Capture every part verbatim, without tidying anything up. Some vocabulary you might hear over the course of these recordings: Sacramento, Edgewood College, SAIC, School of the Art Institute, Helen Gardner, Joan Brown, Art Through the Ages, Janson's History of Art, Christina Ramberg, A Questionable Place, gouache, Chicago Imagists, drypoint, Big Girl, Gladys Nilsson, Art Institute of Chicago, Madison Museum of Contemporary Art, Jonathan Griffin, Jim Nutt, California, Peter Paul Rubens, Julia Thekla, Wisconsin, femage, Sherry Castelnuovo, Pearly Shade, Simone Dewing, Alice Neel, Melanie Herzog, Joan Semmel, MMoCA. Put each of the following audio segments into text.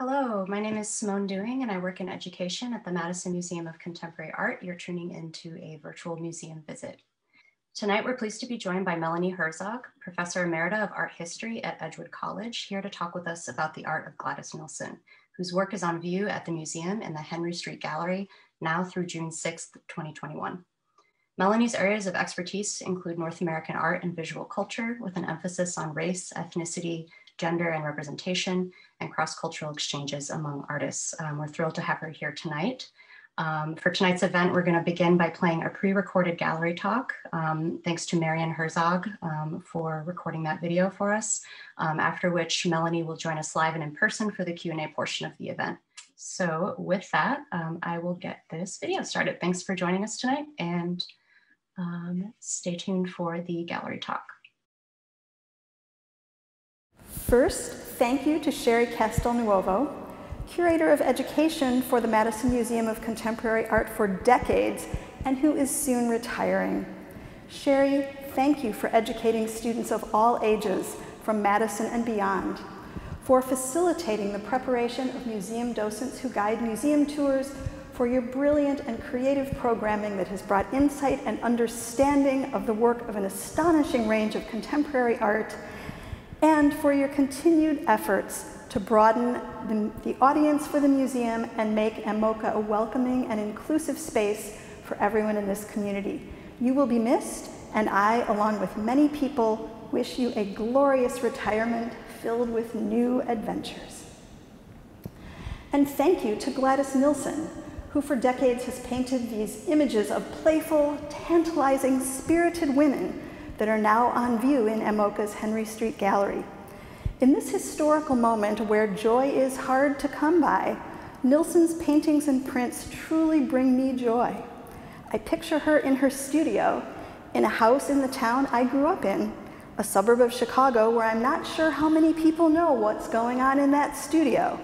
Hello, my name is Simone Dewing and I work in education at the Madison Museum of Contemporary Art. You're tuning into a virtual museum visit. Tonight, we're pleased to be joined by Melanie Herzog, Professor Emerita of Art History at Edgewood College, here to talk with us about the art of Gladys Nilsson, whose work is on view at the museum in the Henry Street Gallery now through June sixth, twenty twenty-one. Melanie's areas of expertise include North American art and visual culture, with an emphasis on race, ethnicity, gender and representation, and cross-cultural exchanges among artists. Um, we're thrilled to have her here tonight. Um, for tonight's event, we're going to begin by playing a pre-recorded gallery talk. Um, thanks to Marion Herzog um, for recording that video for us, um, after which Melanie will join us live and in person for the Q and A portion of the event. So with that, um, I will get this video started. Thanks for joining us tonight, and um, stay tuned for the gallery talk. First, thank you to Sherry Castelnuovo, curator of education for the Madison Museum of Contemporary Art for decades, and who is soon retiring. Sherry, thank you for educating students of all ages from Madison and beyond, for facilitating the preparation of museum docents who guide museum tours, for your brilliant and creative programming that has brought insight and understanding of the work of an astonishing range of contemporary art, and for your continued efforts to broaden the, the audience for the museum and make MMoCA a welcoming and inclusive space for everyone in this community. You will be missed, and I, along with many people, wish you a glorious retirement filled with new adventures. And thank you to Gladys Nilsson, who for decades has painted these images of playful, tantalizing, spirited women that are now on view in MMoCA's Henry Street Gallery. In this historical moment where joy is hard to come by, Nilsson's paintings and prints truly bring me joy. I picture her in her studio, in a house in the town I grew up in, a suburb of Chicago where I'm not sure how many people know what's going on in that studio.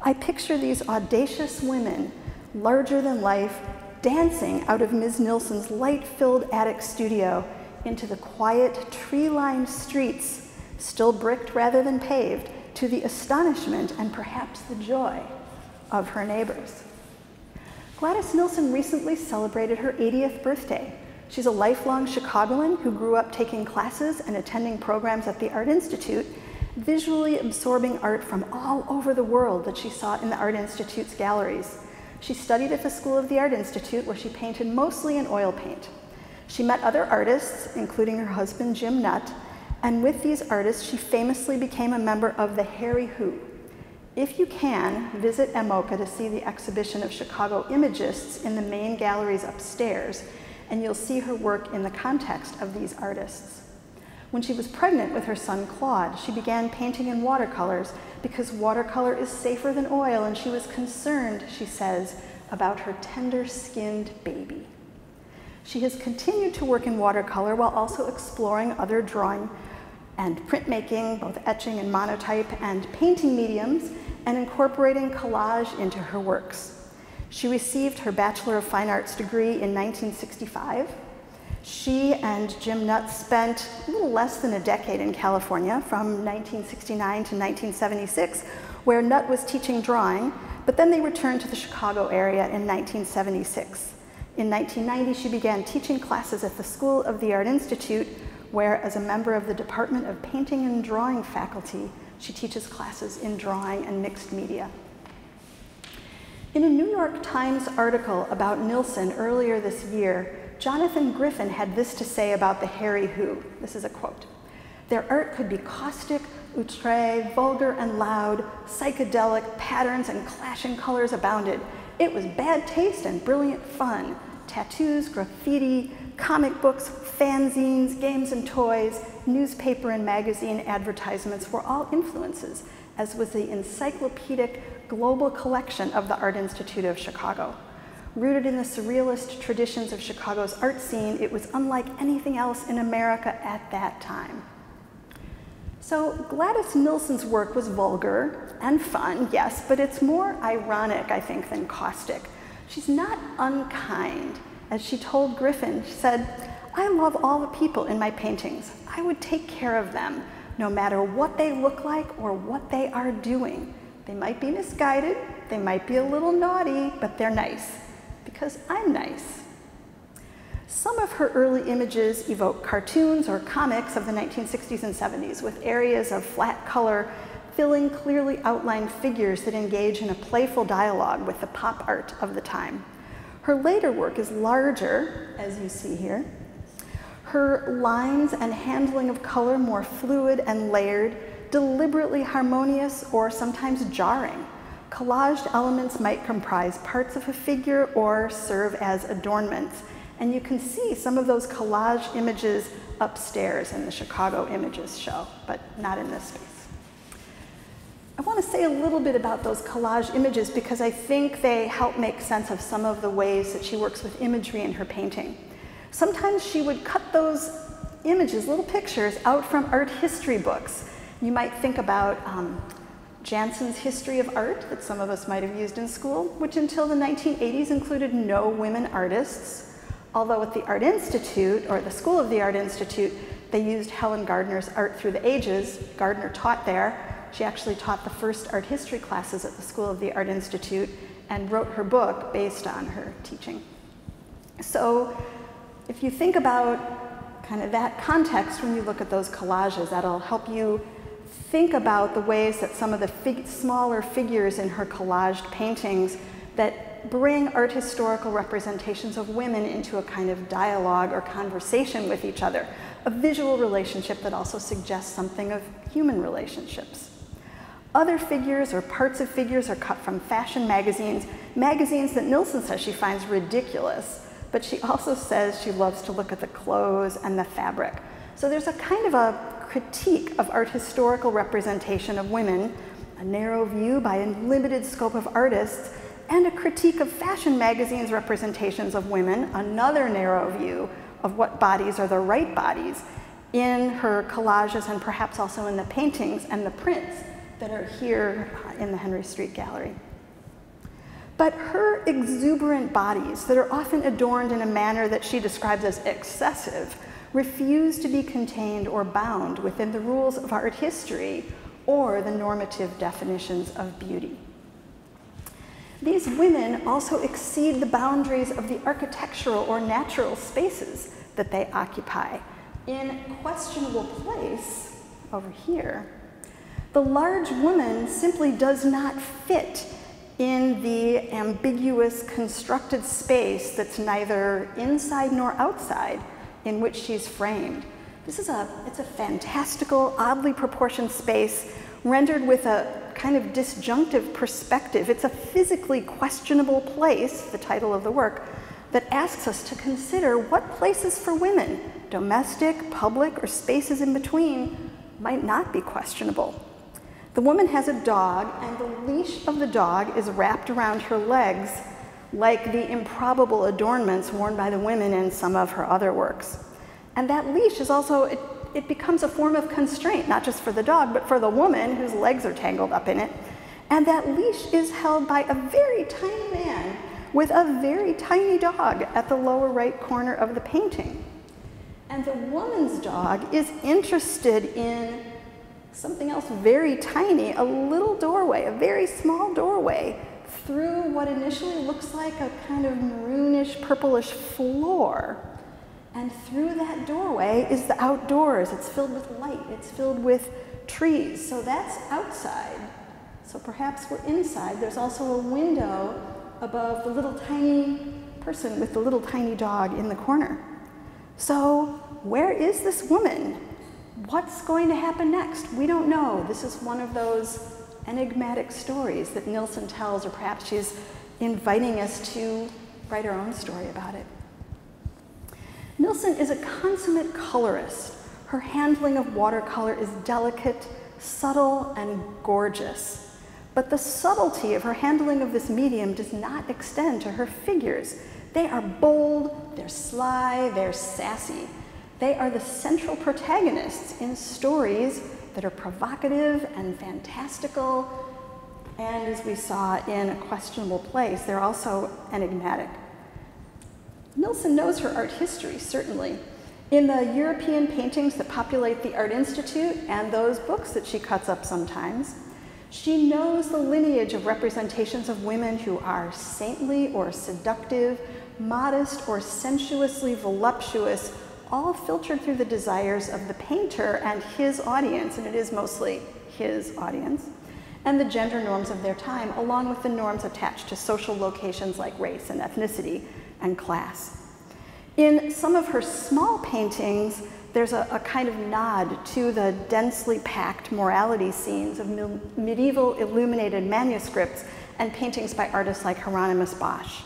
I picture these audacious women, larger than life, dancing out of Miz Nilsson's light-filled attic studio into the quiet, tree-lined streets, still bricked rather than paved, to the astonishment and perhaps the joy of her neighbors. Gladys Nilsson recently celebrated her eightieth birthday. She's a lifelong Chicagoan who grew up taking classes and attending programs at the Art Institute, visually absorbing art from all over the world that she saw in the Art Institute's galleries. She studied at the School of the Art Institute, where she painted mostly in oil paint. She met other artists, including her husband, Jim Nutt, and with these artists, she famously became a member of the Hairy Who. If you can, visit MMoCA to see the exhibition of Chicago Imagists in the main galleries upstairs, and you'll see her work in the context of these artists. When she was pregnant with her son, Claude, she began painting in watercolors because watercolor is safer than oil, and she was concerned, she says, about her tender-skinned baby. She has continued to work in watercolor while also exploring other drawing and printmaking, both etching and monotype and painting mediums, and incorporating collage into her works. She received her Bachelor of Fine Arts degree in nineteen sixty-five. She and Jim Nutt spent a little less than a decade in California, from nineteen sixty-nine to nineteen seventy-six, where Nutt was teaching drawing, but then they returned to the Chicago area in nineteen seventy-six. In nineteen ninety, she began teaching classes at the School of the Art Institute, where, as a member of the Department of Painting and Drawing faculty, she teaches classes in drawing and mixed media. In a New York Times article about Nilsson earlier this year, Jonathan Griffin had this to say about the Hairy Who. This is a quote. "Their art could be caustic, outré, vulgar and loud, psychedelic, patterns and clashing colors abounded. It was bad taste and brilliant fun. Tattoos, graffiti, comic books, fanzines, games and toys, newspaper and magazine advertisements were all influences, as was the encyclopedic global collection of the Art Institute of Chicago. Rooted in the surrealist traditions of Chicago's art scene, it was unlike anything else in America at that time." So Gladys Nilsson's work was vulgar and fun, yes, but it's more ironic, I think, than caustic. She's not unkind. As she told Griffin, she said, "I love all the people in my paintings. I would take care of them, no matter what they look like or what they are doing. They might be misguided, they might be a little naughty, but they're nice, because I'm nice. Some of her early images evoke cartoons or comics of the nineteen sixties and seventies, with areas of flat color filling clearly outlined figures that engage in a playful dialogue with the pop art of the time. Her later work is larger, as you see here. Her lines and handling of color more fluid and layered, deliberately harmonious or sometimes jarring. Collaged elements might comprise parts of a figure or serve as adornments. And you can see some of those collage images upstairs in the Chicago Images show, but not in this space. I want to say a little bit about those collage images because I think they help make sense of some of the ways that she works with imagery in her painting. Sometimes she would cut those images, little pictures, out from art history books. You might think about um, Janson's History of Art that some of us might have used in school, which until the nineteen eighties included no women artists. Although at the Art Institute, or the School of the Art Institute, they used Helen Gardner's Art Through the Ages. Gardner taught there. She actually taught the first art history classes at the School of the Art Institute and wrote her book based on her teaching. So if you think about kind of that context when you look at those collages, that'll help you think about the ways that some of the fig- smaller figures in her collaged paintings that bring art historical representations of women into a kind of dialogue or conversation with each other, a visual relationship that also suggests something of human relationships. Other figures or parts of figures are cut from fashion magazines, magazines that Nilsson says she finds ridiculous, but she also says she loves to look at the clothes and the fabric. So there's a kind of a critique of art historical representation of women, a narrow view by a limited scope of artists, and a critique of fashion magazines' representations of women, another narrow view of what bodies are the right bodies, in her collages and perhaps also in the paintings and the prints that are here in the Henry Street Gallery. But her exuberant bodies that are often adorned in a manner that she describes as excessive refuse to be contained or bound within the rules of art history or the normative definitions of beauty. These women also exceed the boundaries of the architectural or natural spaces that they occupy. In A Questionable Place, over here, the large woman simply does not fit in the ambiguous constructed space that's neither inside nor outside in which she's framed. This is a, it's a fantastical, oddly proportioned space rendered with a kind of disjunctive perspective. It's a physically questionable place, the title of the work, that asks us to consider what places for women, domestic, public, or spaces in between, might not be questionable. The woman has a dog, and the leash of the dog is wrapped around her legs like the improbable adornments worn by the women in some of her other works. And that leash is also, it, it becomes a form of constraint, not just for the dog, but for the woman whose legs are tangled up in it. And that leash is held by a very tiny man with a very tiny dog at the lower right corner of the painting. And the woman's dog is interested in something else very tiny, a little doorway, a very small doorway, through what initially looks like a kind of maroonish, purplish floor. And through that doorway is the outdoors. It's filled with light. It's filled with trees. So that's outside. So perhaps we're inside. There's also a window above the little tiny person with the little tiny dog in the corner. So where is this woman? What's going to happen next? We don't know. This is one of those enigmatic stories that Nilsson tells, or perhaps she's inviting us to write our own story about it. Nilsson is a consummate colorist. Her handling of watercolor is delicate, subtle, and gorgeous. But the subtlety of her handling of this medium does not extend to her figures. They are bold, they're sly, they're sassy. They are the central protagonists in stories that are provocative and fantastical. And as we saw in A Questionable Place, they're also enigmatic. Nilsson knows her art history, certainly. In the European paintings that populate the Art Institute and those books that she cuts up sometimes, She knows the lineage of representations of women who are saintly or seductive, modest or sensuously voluptuous, all filtered through the desires of the painter and his audience, and it is mostly his audience, and the gender norms of their time, along with the norms attached to social locations like race and ethnicity and class. In some of her small paintings, there's a, a kind of nod to the densely packed morality scenes of mil- medieval illuminated manuscripts and paintings by artists like Hieronymus Bosch.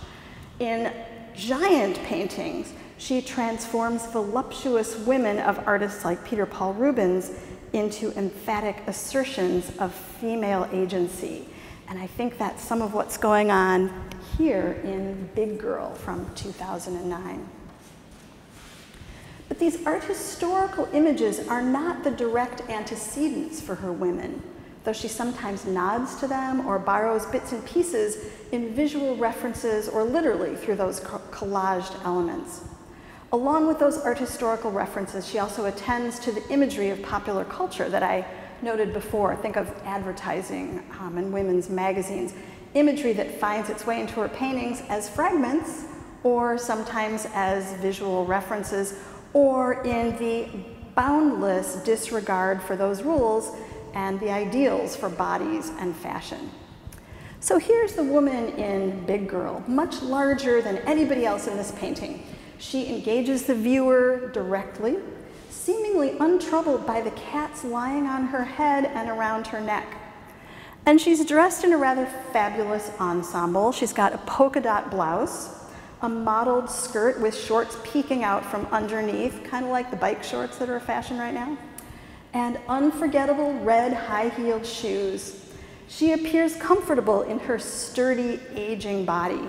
In giant paintings, she transforms voluptuous women of artists like Peter Paul Rubens into emphatic assertions of female agency. And I think that's some of what's going on here in Big Girl from two thousand nine. But these art historical images are not the direct antecedents for her women, though she sometimes nods to them or borrows bits and pieces in visual references or literally through those collaged elements. Along with those art historical references, she also attends to the imagery of popular culture that I noted before. Think of advertising um, and women's magazines, imagery that finds its way into her paintings as fragments or sometimes as visual references, or in the boundless disregard for those rules and the ideals for bodies and fashion. So here's the woman in Big Girl, much larger than anybody else in this painting. She engages the viewer directly, seemingly untroubled by the cats lying on her head and around her neck. And she's dressed in a rather fabulous ensemble. She's got a polka dot blouse, a mottled skirt with shorts peeking out from underneath, kind of like the bike shorts that are fashion right now, and unforgettable red high-heeled shoes. She appears comfortable in her sturdy, aging body.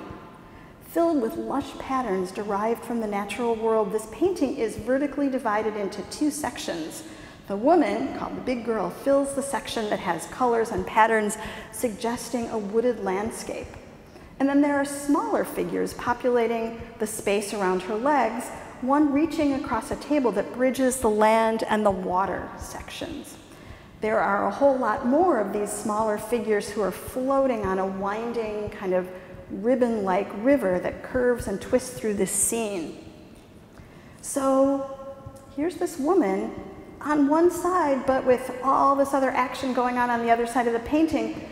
Filled with lush patterns derived from the natural world, this painting is vertically divided into two sections. The woman, called the Big Girl, fills the section that has colors and patterns suggesting a wooded landscape. And then there are smaller figures populating the space around her legs, one reaching across a table that bridges the land and the water sections. There are a whole lot more of these smaller figures who are floating on a winding kind of ribbon-like river that curves and twists through this scene. So here's this woman on one side, but with all this other action going on on the other side of the painting,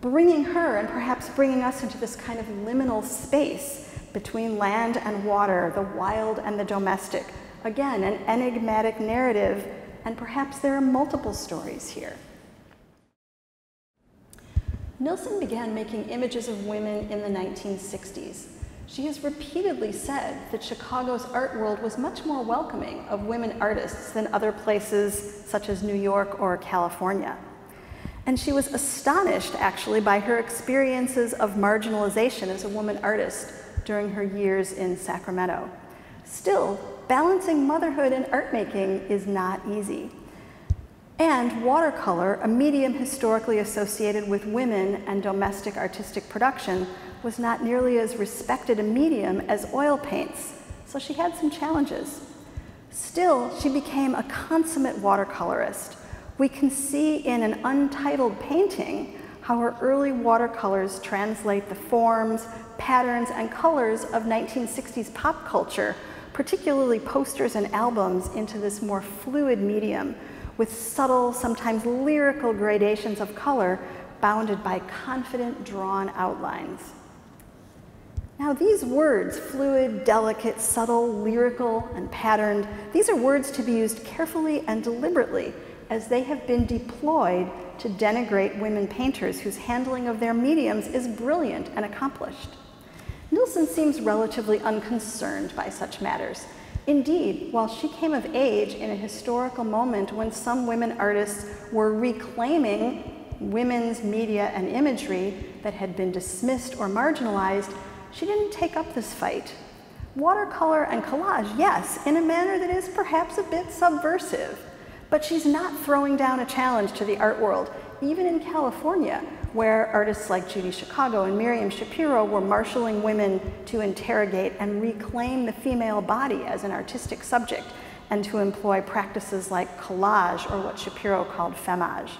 bringing her and perhaps bringing us into this kind of liminal space between land and water, the wild and the domestic. Again, an enigmatic narrative, and perhaps there are multiple stories here. Nilsson began making images of women in the nineteen sixties. She has repeatedly said that Chicago's art world was much more welcoming of women artists than other places such as New York or California. And she was astonished, actually, by her experiences of marginalization as a woman artist during her years in Sacramento. Still, balancing motherhood and art making is not easy. And watercolor, a medium historically associated with women and domestic artistic production, was not nearly as respected a medium as oil paints, so she had some challenges. Still, she became a consummate watercolorist. We can see in an untitled painting how her early watercolors translate the forms, patterns, and colors of nineteen sixties pop culture, particularly posters and albums, into this more fluid medium, with subtle, sometimes lyrical gradations of color bounded by confident, drawn outlines. Now these words, fluid, delicate, subtle, lyrical, and patterned, these are words to be used carefully and deliberately, as they have been deployed to denigrate women painters whose handling of their mediums is brilliant and accomplished. Nilsson seems relatively unconcerned by such matters. Indeed, while she came of age in a historical moment when some women artists were reclaiming women's media and imagery that had been dismissed or marginalized, she didn't take up this fight. Watercolor and collage, yes, in a manner that is perhaps a bit subversive, but she's not throwing down a challenge to the art world, even in California, where artists like Judy Chicago and Miriam Shapiro were marshaling women to interrogate and reclaim the female body as an artistic subject and to employ practices like collage, or what Shapiro called femage.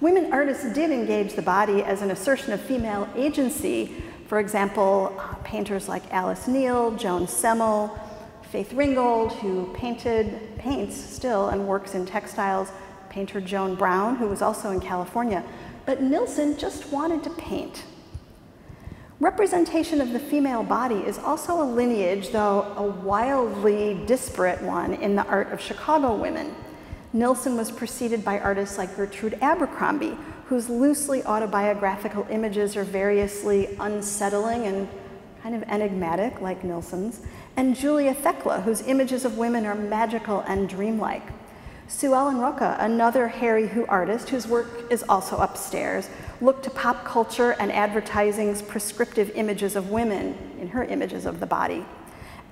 Women artists did engage the body as an assertion of female agency. For example, uh, painters like Alice Neel, Joan Semmel, Faith Ringgold, who painted, paints still and works in textiles, painter Joan Brown, who was also in California. But Nilsson just wanted to paint. Representation of the female body is also a lineage, though a wildly disparate one, in the art of Chicago women. Nilsson was preceded by artists like Gertrude Abercrombie, whose loosely autobiographical images are variously unsettling and kind of enigmatic, like Nilsson's, and Julia Thekla, whose images of women are magical and dreamlike. Sue Ellen Rocca, another Hairy Who artist whose work is also upstairs, looked to pop culture and advertising's prescriptive images of women in her images of the body.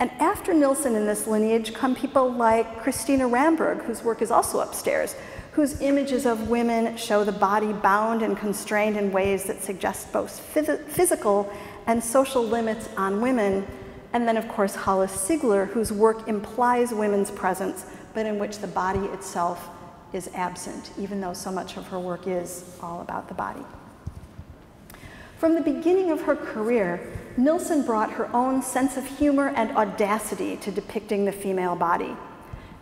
And after Nilsson in this lineage come people like Christina Ramberg, whose work is also upstairs, whose images of women show the body bound and constrained in ways that suggest both phys physical and social limits on women. And then, of course, Hollis Sigler, whose work implies women's presence, but in which the body itself is absent, even though so much of her work is all about the body. From the beginning of her career, Nilsson brought her own sense of humor and audacity to depicting the female body.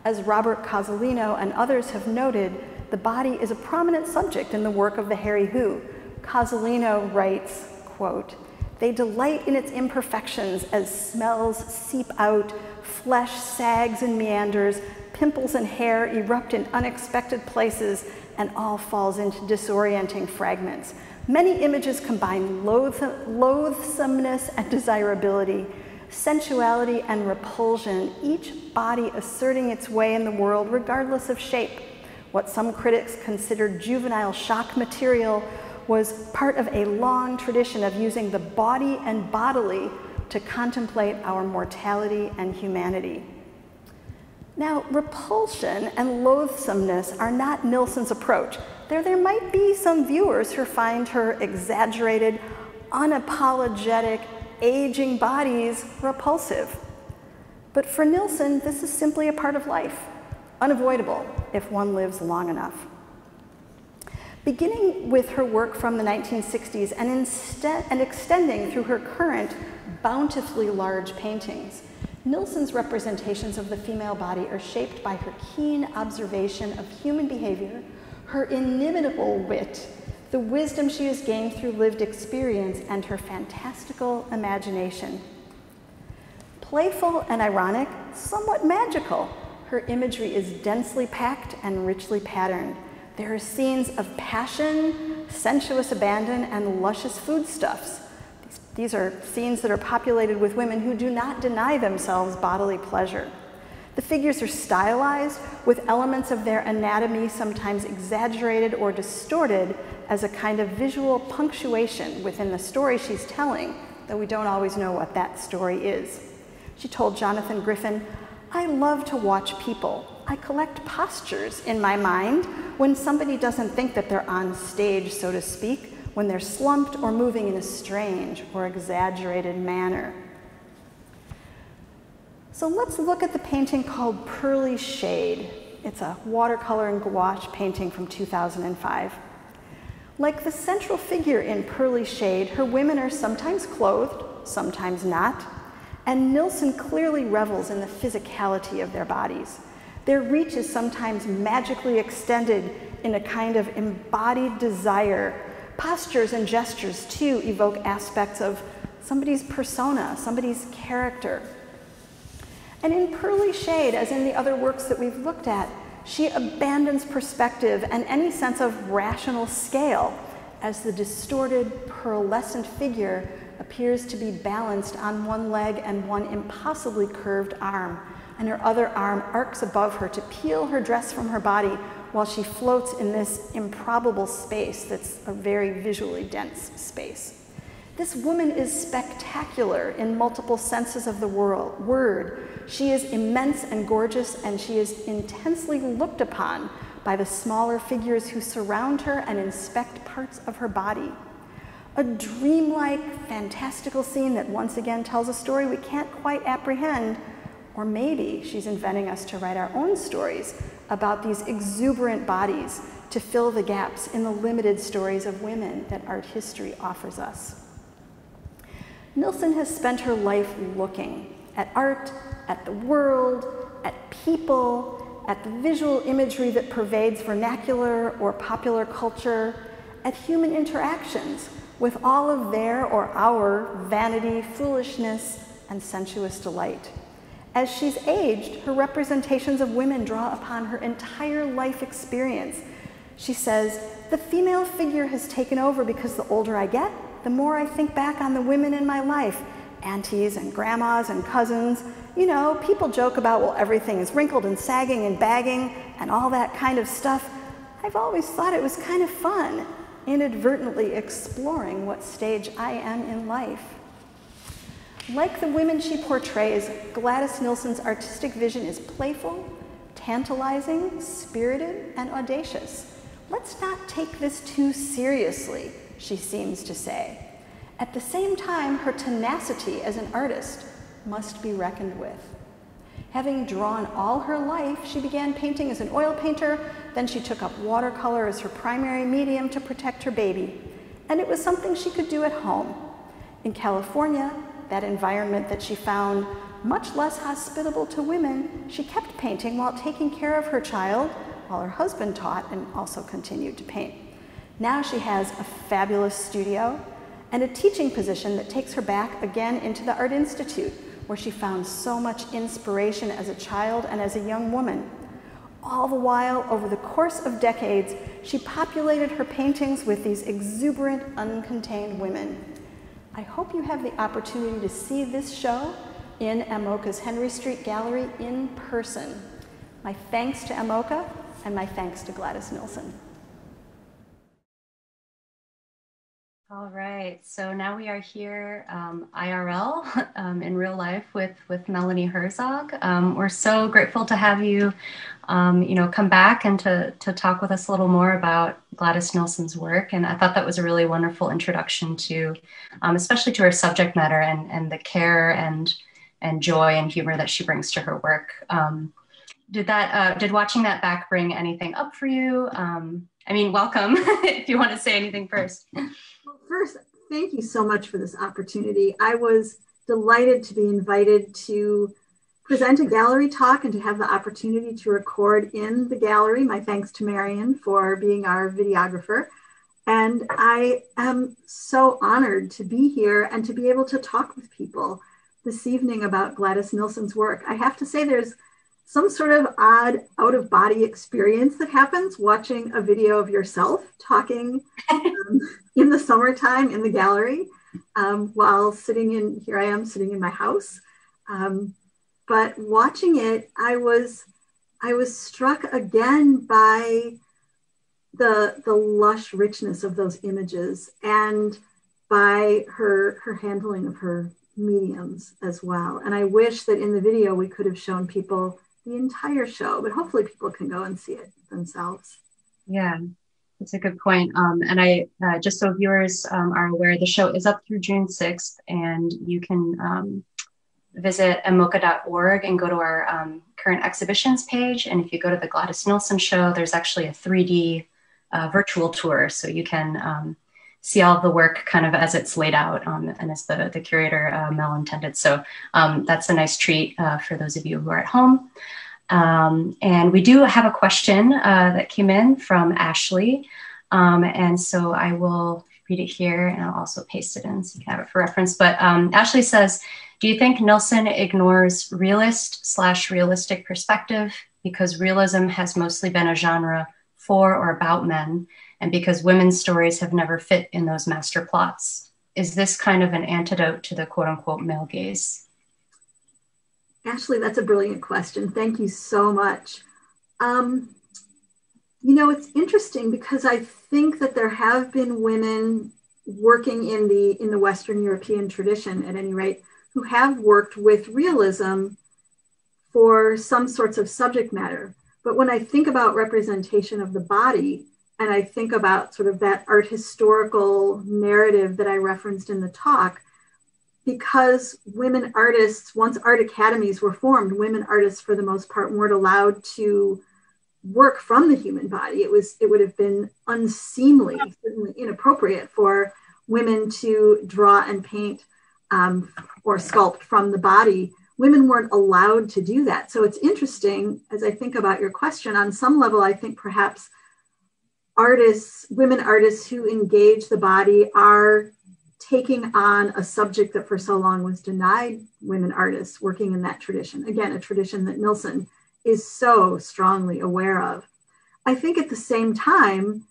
As Robert Cozzolino and others have noted, the body is a prominent subject in the work of the Hairy Who. Cozzolino writes, quote, "They delight in its imperfections as smells seep out, flesh sags and meanders, pimples and hair erupt in unexpected places, and all falls into disorienting fragments. Many images combine loathsome, loathsomeness and desirability, sensuality and repulsion, each body asserting its way in the world regardless of shape. What some critics considered juvenile shock material was part of a long tradition of using the body and bodily to contemplate our mortality and humanity." Now, repulsion and loathsomeness are not Nilsson's approach. There, there might be some viewers who find her exaggerated, unapologetic, aging bodies repulsive. But for Nilsson, this is simply a part of life, unavoidable if one lives long enough. Beginning with her work from the nineteen sixties and, instead, and extending through her current bountifully large paintings, Nilsson's representations of the female body are shaped by her keen observation of human behavior, her inimitable wit, the wisdom she has gained through lived experience, and her fantastical imagination. Playful and ironic, somewhat magical, her imagery is densely packed and richly patterned. There are scenes of passion, sensuous abandon, and luscious foodstuffs. These are scenes that are populated with women who do not deny themselves bodily pleasure. The figures are stylized with elements of their anatomy sometimes exaggerated or distorted as a kind of visual punctuation within the story she's telling, though we don't always know what that story is. She told Jonathan Griffin, "I love to watch people. I collect postures in my mind when somebody doesn't think that they're on stage, so to speak, when they're slumped or moving in a strange or exaggerated manner." So let's look at the painting called Pearly Shade. It's a watercolor and gouache painting from two thousand five. Like the central figure in Pearly Shade, her women are sometimes clothed, sometimes not, and Nilsson clearly revels in the physicality of their bodies. Their reach is sometimes magically extended in a kind of embodied desire. Postures and gestures, too, evoke aspects of somebody's persona, somebody's character. And in Pearly Shade, as in the other works that we've looked at, she abandons perspective and any sense of rational scale as the distorted, pearlescent figure appears to be balanced on one leg and one impossibly curved arm, and her other arm arcs above her to peel her dress from her body while she floats in this improbable space that's a very visually dense space. This woman is spectacular in multiple senses of the word. She is immense and gorgeous, and she is intensely looked upon by the smaller figures who surround her and inspect parts of her body. A dreamlike, fantastical scene that once again tells a story we can't quite apprehend, or maybe she's inventing us to write our own stories about these exuberant bodies to fill the gaps in the limited stories of women that art history offers us. Nilsson has spent her life looking at art, at the world, at people, at the visual imagery that pervades vernacular or popular culture, at human interactions with all of their or our vanity, foolishness, and sensuous delight. As she's aged, her representations of women draw upon her entire life experience. She says, "The female figure has taken over because the older I get, the more I think back on the women in my life, aunties and grandmas and cousins. You know, people joke about, well, everything is wrinkled and sagging and bagging and all that kind of stuff. I've always thought it was kind of fun, inadvertently exploring what stage I am in life." Like the women she portrays, Gladys Nilsson's artistic vision is playful, tantalizing, spirited, and audacious. "Let's not take this too seriously," she seems to say. At the same time, her tenacity as an artist must be reckoned with. Having drawn all her life, she began painting as an oil painter, then she took up watercolor as her primary medium to protect her baby. And it was something she could do at home. In California, that environment that she found much less hospitable to women, she kept painting while taking care of her child, while her husband taught and also continued to paint. Now she has a fabulous studio and a teaching position that takes her back again into the Art Institute, where she found so much inspiration as a child and as a young woman. All the while, over the course of decades, she populated her paintings with these exuberant, uncontained women. I hope you have the opportunity to see this show in MMoCA's Henry Street Gallery in person. My thanks to MMoCA, and my thanks to Gladys Nilsson. All right, so now we are here um, I R L, um, in real life, with, with Melanie Herzog. Um, we're so grateful to have you, um, you know, come back and to, to talk with us a little more about Gladys Nilsson's work. And I thought that was a really wonderful introduction to, um, especially to her subject matter and, and the care and, and joy and humor that she brings to her work. Um, did that, uh, did watching that back bring anything up for you? Um, I mean, welcome, if you want to say anything first. First, thank you so much for this opportunity. I was delighted to be invited to present a gallery talk and to have the opportunity to record in the gallery. My thanks to Marion for being our videographer. And I am so honored to be here and to be able to talk with people this evening about Gladys Nilsson's work. I have to say there's some sort of odd out-of-body experience that happens watching a video of yourself talking um, in the summertime in the gallery um, while sitting in, here I am sitting in my house. Um, but watching it, I was, I was struck again by the, the lush richness of those images and by her, her handling of her mediums as well. And I wish that in the video we could have shown people the entire show, but hopefully people can go and see it themselves. Yeah, that's a good point. Um, and I, uh, just so viewers um, are aware, the show is up through June sixth, and you can um, visit M M O C A dot org and go to our um, current exhibitions page. And if you go to the Gladys Nilsson show, there's actually a three D uh, virtual tour. So you can um, see all the work kind of as it's laid out um, and as the, the curator uh, Mel intended. So um, that's a nice treat uh, for those of you who are at home. Um, and we do have a question uh, that came in from Ashley. Um, and so I will read it here, and I'll also paste it in so you can have it for reference. But um, Ashley says, do you think Nilsson ignores realist slash realistic perspective because realism has mostly been a genre for or about men, and because women's stories have never fit in those master plots? Is this kind of an antidote to the quote unquote male gaze? Ashley, that's a brilliant question. Thank you so much. Um, you know, it's interesting because I think that there have been women working in the, in the Western European tradition, at any rate, who have worked with realism for some sorts of subject matter. But when I think about representation of the body, and I think about sort of that art historical narrative that I referenced in the talk, because women artists, once art academies were formed, women artists for the most part weren't allowed to work from the human body. It was, it would have been unseemly, certainly inappropriate for women to draw and paint um, or sculpt from the body. Women weren't allowed to do that. So it's interesting, as I think about your question, on some level, I think perhaps artists, women artists who engage the body are taking on a subject that for so long was denied women artists working in that tradition. Again, a tradition that Nilsson is so strongly aware of. I think at the same time,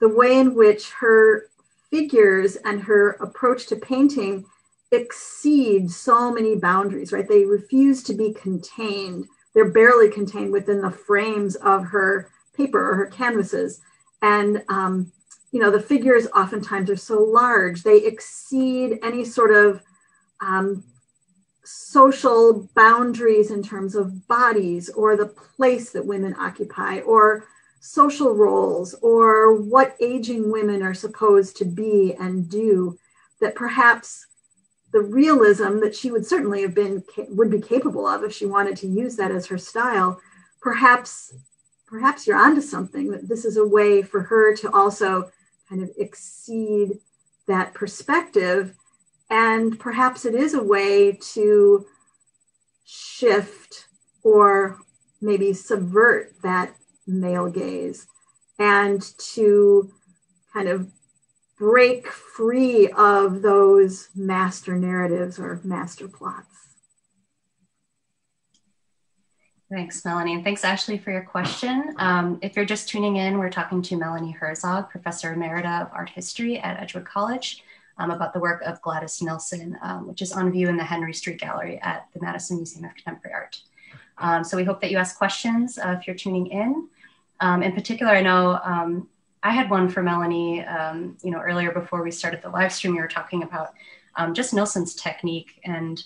the way in which her figures and her approach to painting exceed so many boundaries, right? They refuse to be contained. They're barely contained within the frames of her paper or her canvases. And, um, you know, the figures oftentimes are so large, they exceed any sort of um, social boundaries in terms of bodies or the place that women occupy or social roles or what aging women are supposed to be and do, that perhaps the realism that she would certainly have been, would be capable of if she wanted to use that as her style, perhaps perhaps you're onto something, that this is a way for her to also kind of exceed that perspective. And perhaps it is a way to shift or maybe subvert that male gaze and to kind of break free of those master narratives or master plots. Thanks, Melanie, and thanks, Ashley, for your question. Um, if you're just tuning in, we're talking to Melanie Herzog, Professor Emerita of Art History at Edgewood College, um, about the work of Gladys Nilsson, um, which is on view in the Henry Street Gallery at the Madison Museum of Contemporary Art. Um, so we hope that you ask questions uh, if you're tuning in. Um, in particular, I know um, I had one for Melanie, um, you know, earlier before we started the live stream, you were talking about um, just Nilsson's technique and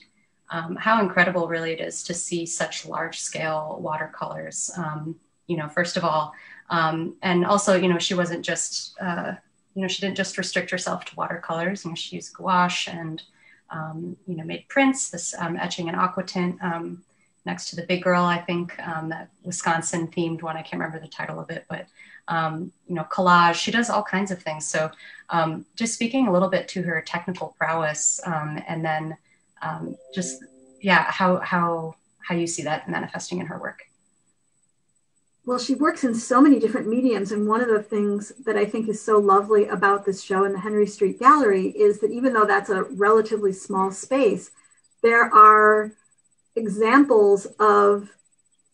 um, how incredible really it is to see such large scale watercolors, um, you know, first of all, um, and also, you know, she wasn't just, uh, you know, she didn't just restrict herself to watercolors, you know, she used gouache and, um, you know, made prints, this um, etching and aquatint um, next to the Big Girl, I think, um, that Wisconsin themed one, I can't remember the title of it, but Um, you know, collage, she does all kinds of things. So um, just speaking a little bit to her technical prowess um, and then um, just, yeah, how, how, how you see that manifesting in her work. Well, she works in so many different mediums. And one of the things that I think is so lovely about this show in the Henry Street Gallery is that even though that's a relatively small space, there are examples of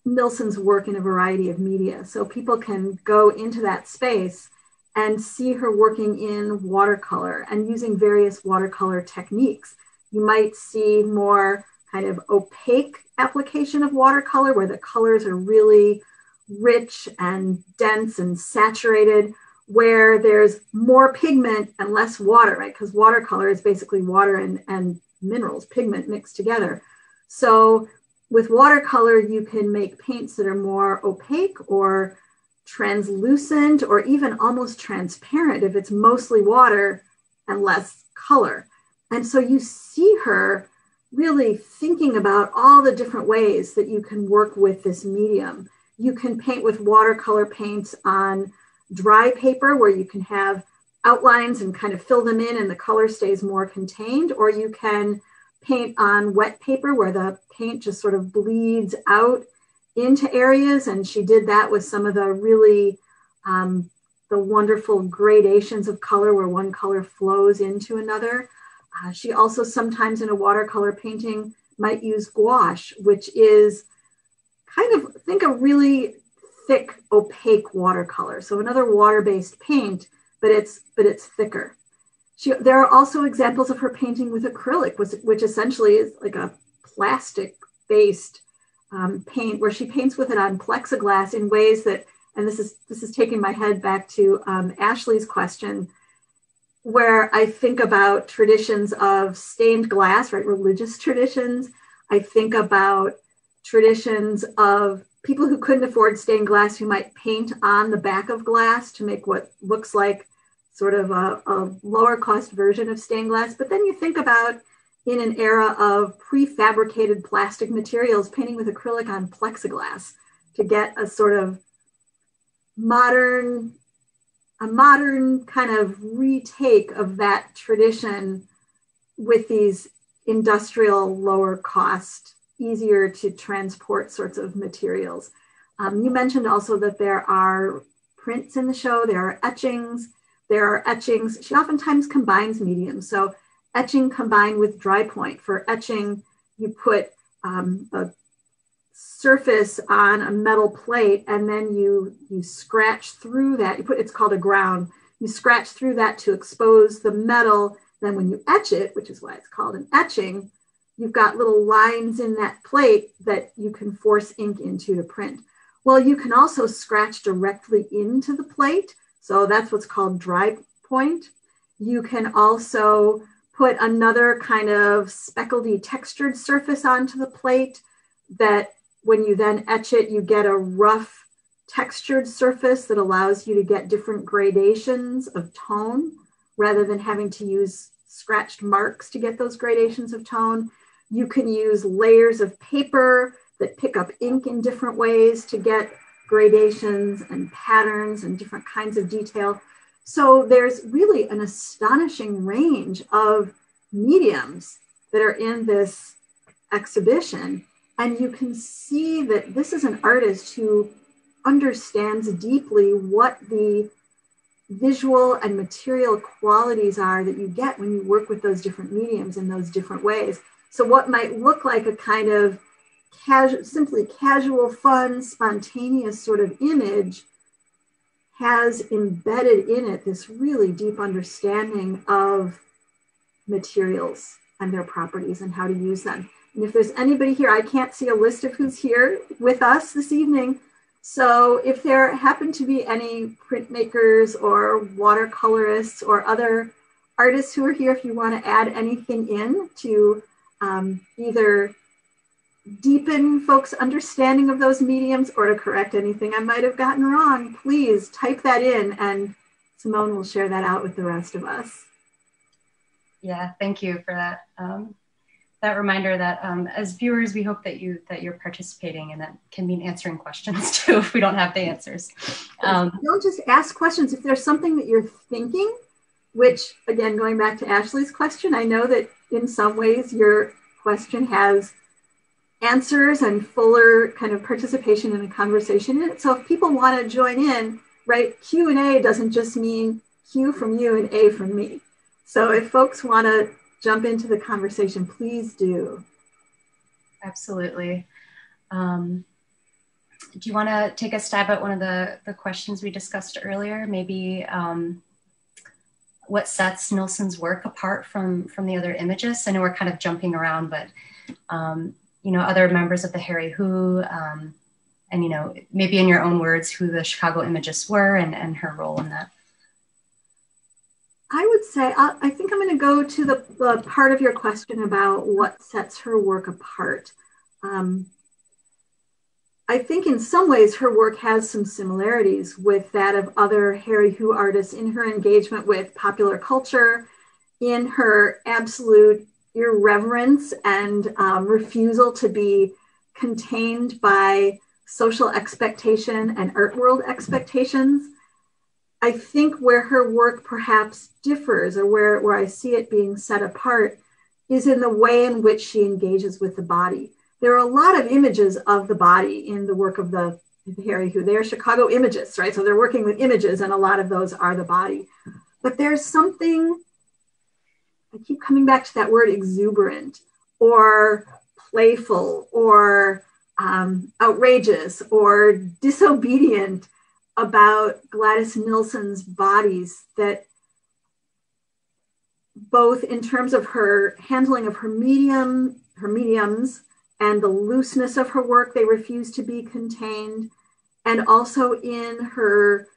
Nilsson's work in a variety of media. So people can go into that space and see her working in watercolor and using various watercolor techniques. You might see more kind of opaque application of watercolor where the colors are really rich and dense and saturated, where there's more pigment and less water, right? Because watercolor is basically water and, and minerals, pigment mixed together. So with watercolor, you can make paints that are more opaque or translucent or even almost transparent if it's mostly water and less color. And so you see her really thinking about all the different ways that you can work with this medium. You can paint with watercolor paints on dry paper where you can have outlines and kind of fill them in and the color stays more contained, or you can paint on wet paper where the paint just sort of bleeds out into areas. And she did that with some of the really, um, the wonderful gradations of color where one color flows into another. Uh, she also sometimes in a watercolor painting might use gouache, which is kind of, think a really thick, opaque watercolor. So another water-based paint, but it's, but it's thicker. She, there are also examples of her painting with acrylic, which, which essentially is like a plastic-based um, paint, where she paints with it on plexiglass in ways that, and this is, this is taking my head back to um, Ashley's question, where I think about traditions of stained glass, right, religious traditions. I think about traditions of people who couldn't afford stained glass who might paint on the back of glass to make what looks like sort of a, a lower cost version of stained glass. But then you think about in an era of prefabricated plastic materials, painting with acrylic on plexiglass to get a sort of modern, a modern kind of retake of that tradition with these industrial, lower cost, easier to transport sorts of materials. Um, you mentioned also that there are prints in the show, there are etchings, there are etchings. She oftentimes combines mediums. So etching combined with dry point. For etching, you put um, a surface on a metal plate and then you, you scratch through that. You put, it's called a ground. You scratch through that to expose the metal. Then when you etch it, which is why it's called an etching, you've got little lines in that plate that you can force ink into to print. Well, you can also scratch directly into the plate. So that's what's called dry point. You can also put another kind of speckledy textured surface onto the plate that when you then etch it, you get a rough textured surface that allows you to get different gradations of tone rather than having to use scratched marks to get those gradations of tone. You can use layers of paper that pick up ink in different ways to get gradations and patterns and different kinds of detail. So there's really an astonishing range of mediums that are in this exhibition. And you can see that this is an artist who understands deeply what the visual and material qualities are that you get when you work with those different mediums in those different ways. So what might look like a kind of casual, simply casual, fun, spontaneous sort of image has embedded in it this really deep understanding of materials and their properties and how to use them. And if there's anybody here, I can't see a list of who's here with us this evening. So if there happen to be any printmakers or watercolorists or other artists who are here, if you want to add anything in to um, either deepen folks' understanding of those mediums or to correct anything I might have gotten wrong, please type that in and Simone will share that out with the rest of us. Yeah, thank you for that. Um, that reminder that um, as viewers, we hope that, you, that you're participating, and that can mean answering questions too if we don't have the answers. Um, don't just ask questions. If there's something that you're thinking, which again, going back to Ashley's question, I know that in some ways your question has answers and fuller kind of participation in a conversation in it. So if people want to join in, right, Q and A doesn't just mean Q from you and A from me. So if folks want to jump into the conversation, please do. Absolutely. Um, do you want to take a stab at one of the, the questions we discussed earlier? Maybe um, what sets Nilsson's work apart from, from the other imagists? I know we're kind of jumping around, but um, you know, other members of the Hairy Who, um, and, you know, maybe in your own words, who the Chicago Imagists were and, and her role in that. I would say, I, I think I'm going to go to the, the part of your question about what sets her work apart. Um, I think in some ways her work has some similarities with that of other Hairy Who artists in her engagement with popular culture, in her absolute irreverence and um, refusal to be contained by social expectation and art world expectations. I think where her work perhaps differs, or where, where I see it being set apart, is in the way in which she engages with the body. There are a lot of images of the body in the work of the, the Hairy Who. They're Chicago Imagists, right? So they're working with images, and a lot of those are the body. But there's something, I keep coming back to that word, exuberant or playful or um, outrageous or disobedient about Gladys Nilsson's bodies that, both in terms of her handling of her medium, her mediums and the looseness of her work, they refuse to be contained, and also in her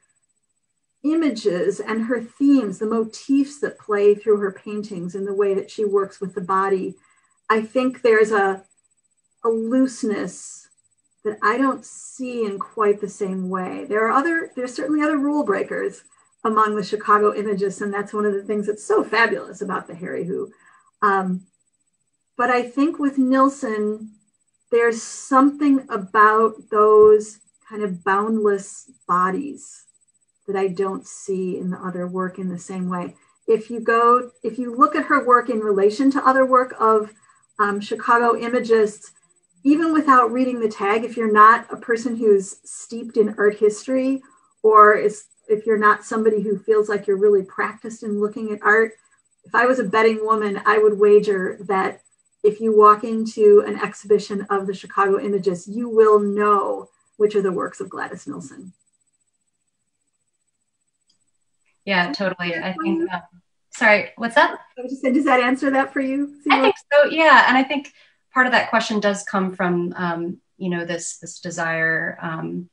images and her themes, the motifs that play through her paintings and the way that she works with the body. I think there's a, a looseness that I don't see in quite the same way. There are other, there's certainly other rule breakers among the Chicago Imagists, and that's one of the things that's so fabulous about the Hairy Who. Um, but I think with Nilsson, there's something about those kind of boundless bodies that I don't see in the other work in the same way. If you go, if you look at her work in relation to other work of um, Chicago Imagists, even without reading the tag, if you're not a person who's steeped in art history, or is, if you're not somebody who feels like you're really practiced in looking at art, if I was a betting woman, I would wager that if you walk into an exhibition of the Chicago Imagists, you will know which are the works of Gladys Nilsson. Yeah, totally. I think, um, sorry, what's up? I was just saying, does that answer that for you? I think so, yeah. And I think part of that question does come from, um, you know, this, this desire um,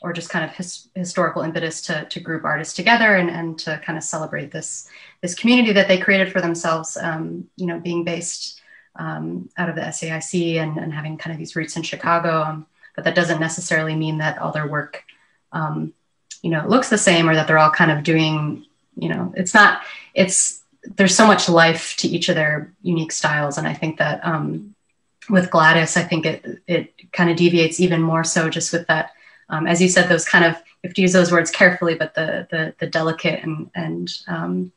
or just kind of his, historical impetus to, to group artists together and, and to kind of celebrate this, this community that they created for themselves, um, you know, being based um, out of the S A I C and, and having kind of these roots in Chicago. Um, but that doesn't necessarily mean that all their work, um, you know, looks the same, or that they're all kind of doing, you know, it's not, it's, there's so much life to each of their unique styles. And I think that um, with Gladys, I think it, it kind of deviates even more so just with that, um, as you said, those kind of, you have to use those words carefully, but the, the, the delicate and, and, um,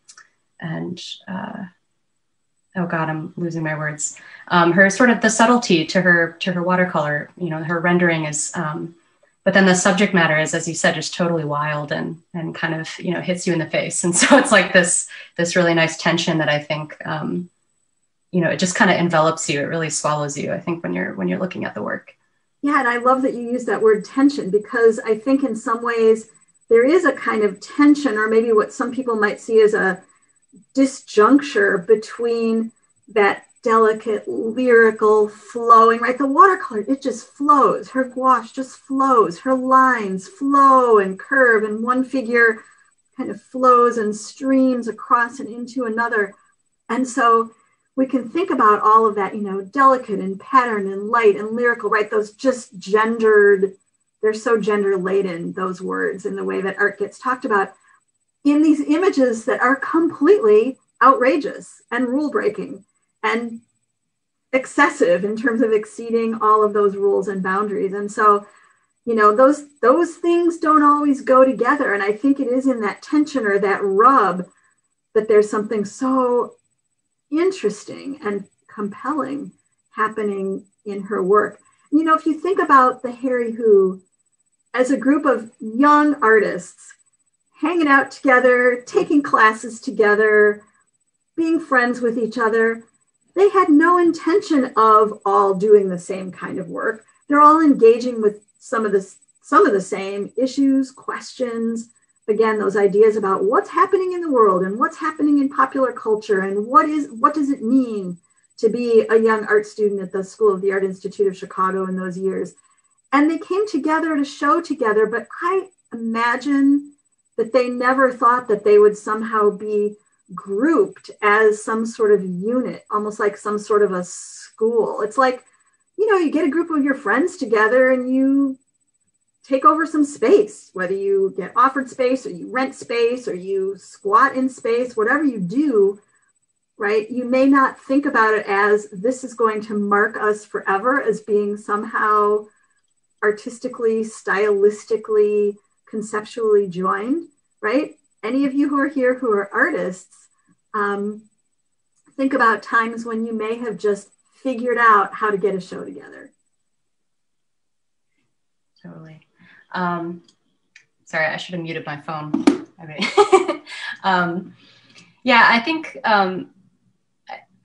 and uh, oh God, I'm losing my words. Um, her sort of the subtlety to her, to her watercolor, you know, her rendering is, um, but then the subject matter is, as you said, just totally wild and, and kind of, you know, hits you in the face. And so it's like this, this really nice tension that I think, um, you know, it just kind of envelops you. It really swallows you, I think, when you're, when you're looking at the work. Yeah. And I love that you use that word tension, because I think in some ways there is a kind of tension, or maybe what some people might see as a disjuncture between that delicate, lyrical, flowing, right? The watercolor, it just flows. Her gouache just flows. Her lines flow and curve, and one figure kind of flows and streams across and into another. And so we can think about all of that, you know, delicate and pattern and light and lyrical, right? Those just gendered, they're so gender laden, those words, in the way that art gets talked about in these images that are completely outrageous and rule breaking and excessive in terms of exceeding all of those rules and boundaries. And so, you know, those, those things don't always go together. And I think it is in that tension or that rub that there's something so interesting and compelling happening in her work. You know, if you think about the Hairy Who as a group of young artists hanging out together, taking classes together, being friends with each other, they had no intention of all doing the same kind of work. They're all engaging with some of the, some of the same issues, questions. Again, those ideas about what's happening in the world and what's happening in popular culture and what is, what does it mean to be a young art student at the School of the Art Institute of Chicago in those years. And they came together to show together, but I imagine that they never thought that they would somehow be grouped as some sort of unit, almost like some sort of a school. It's like, you know, you get a group of your friends together and you take over some space, whether you get offered space or you rent space or you squat in space, whatever you do, right? You may not think about it as this is going to mark us forever as being somehow artistically, stylistically, conceptually joined, right? Any of you who are here who are artists, um, think about times when you may have just figured out how to get a show together. Totally. Um, sorry, I should have muted my phone. I mean, um, yeah, I think, um,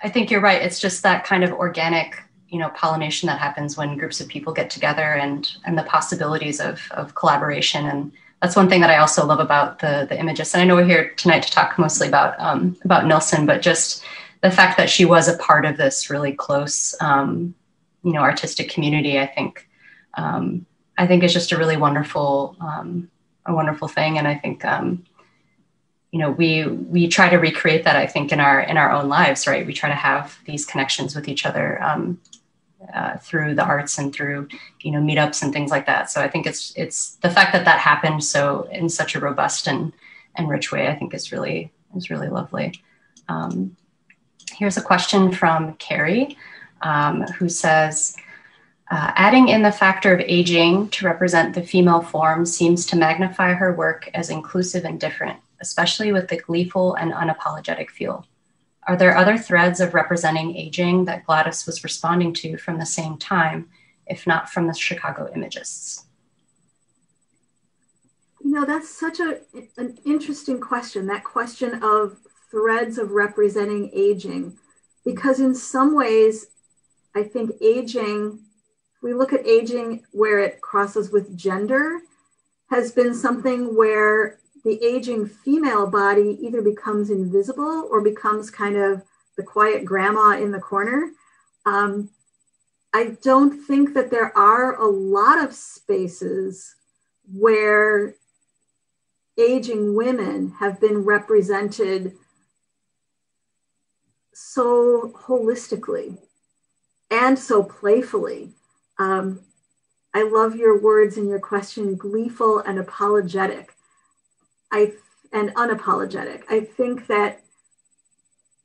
I think you're right. It's just that kind of organic, you know, pollination that happens when groups of people get together and, and the possibilities of, of collaboration. And that's one thing that I also love about the, the Imagists. And I know we're here tonight to talk mostly about, um, about Nilsson, but just the fact that she was a part of this really close, um, you know, artistic community, I think, um, I think is just a really wonderful, um, a wonderful thing. And I think, um, you know, we, we try to recreate that, I think, in our, in our own lives, right? We try to have these connections with each other, um, Uh, through the arts and through, you know, meetups and things like that. So I think it's it's the fact that that happened so in such a robust and and rich way, I think is really is really lovely. Um, here's a question from Carrie, um, who says, Uh, adding in the factor of aging to represent the female form seems to magnify her work as inclusive and different, especially with the gleeful and unapologetic feel. Are there other threads of representing aging that Gladys was responding to from the same time, if not from the Chicago Imagists? You know, that's such a, an interesting question, that question of threads of representing aging, because in some ways, I think aging, we look at aging where it crosses with gender, has been something where the aging female body either becomes invisible or becomes kind of the quiet grandma in the corner. Um, I don't think that there are a lot of spaces where aging women have been represented so holistically and so playfully. Um, I love your words in your question, gleeful and apologetic. I, and unapologetic. I think that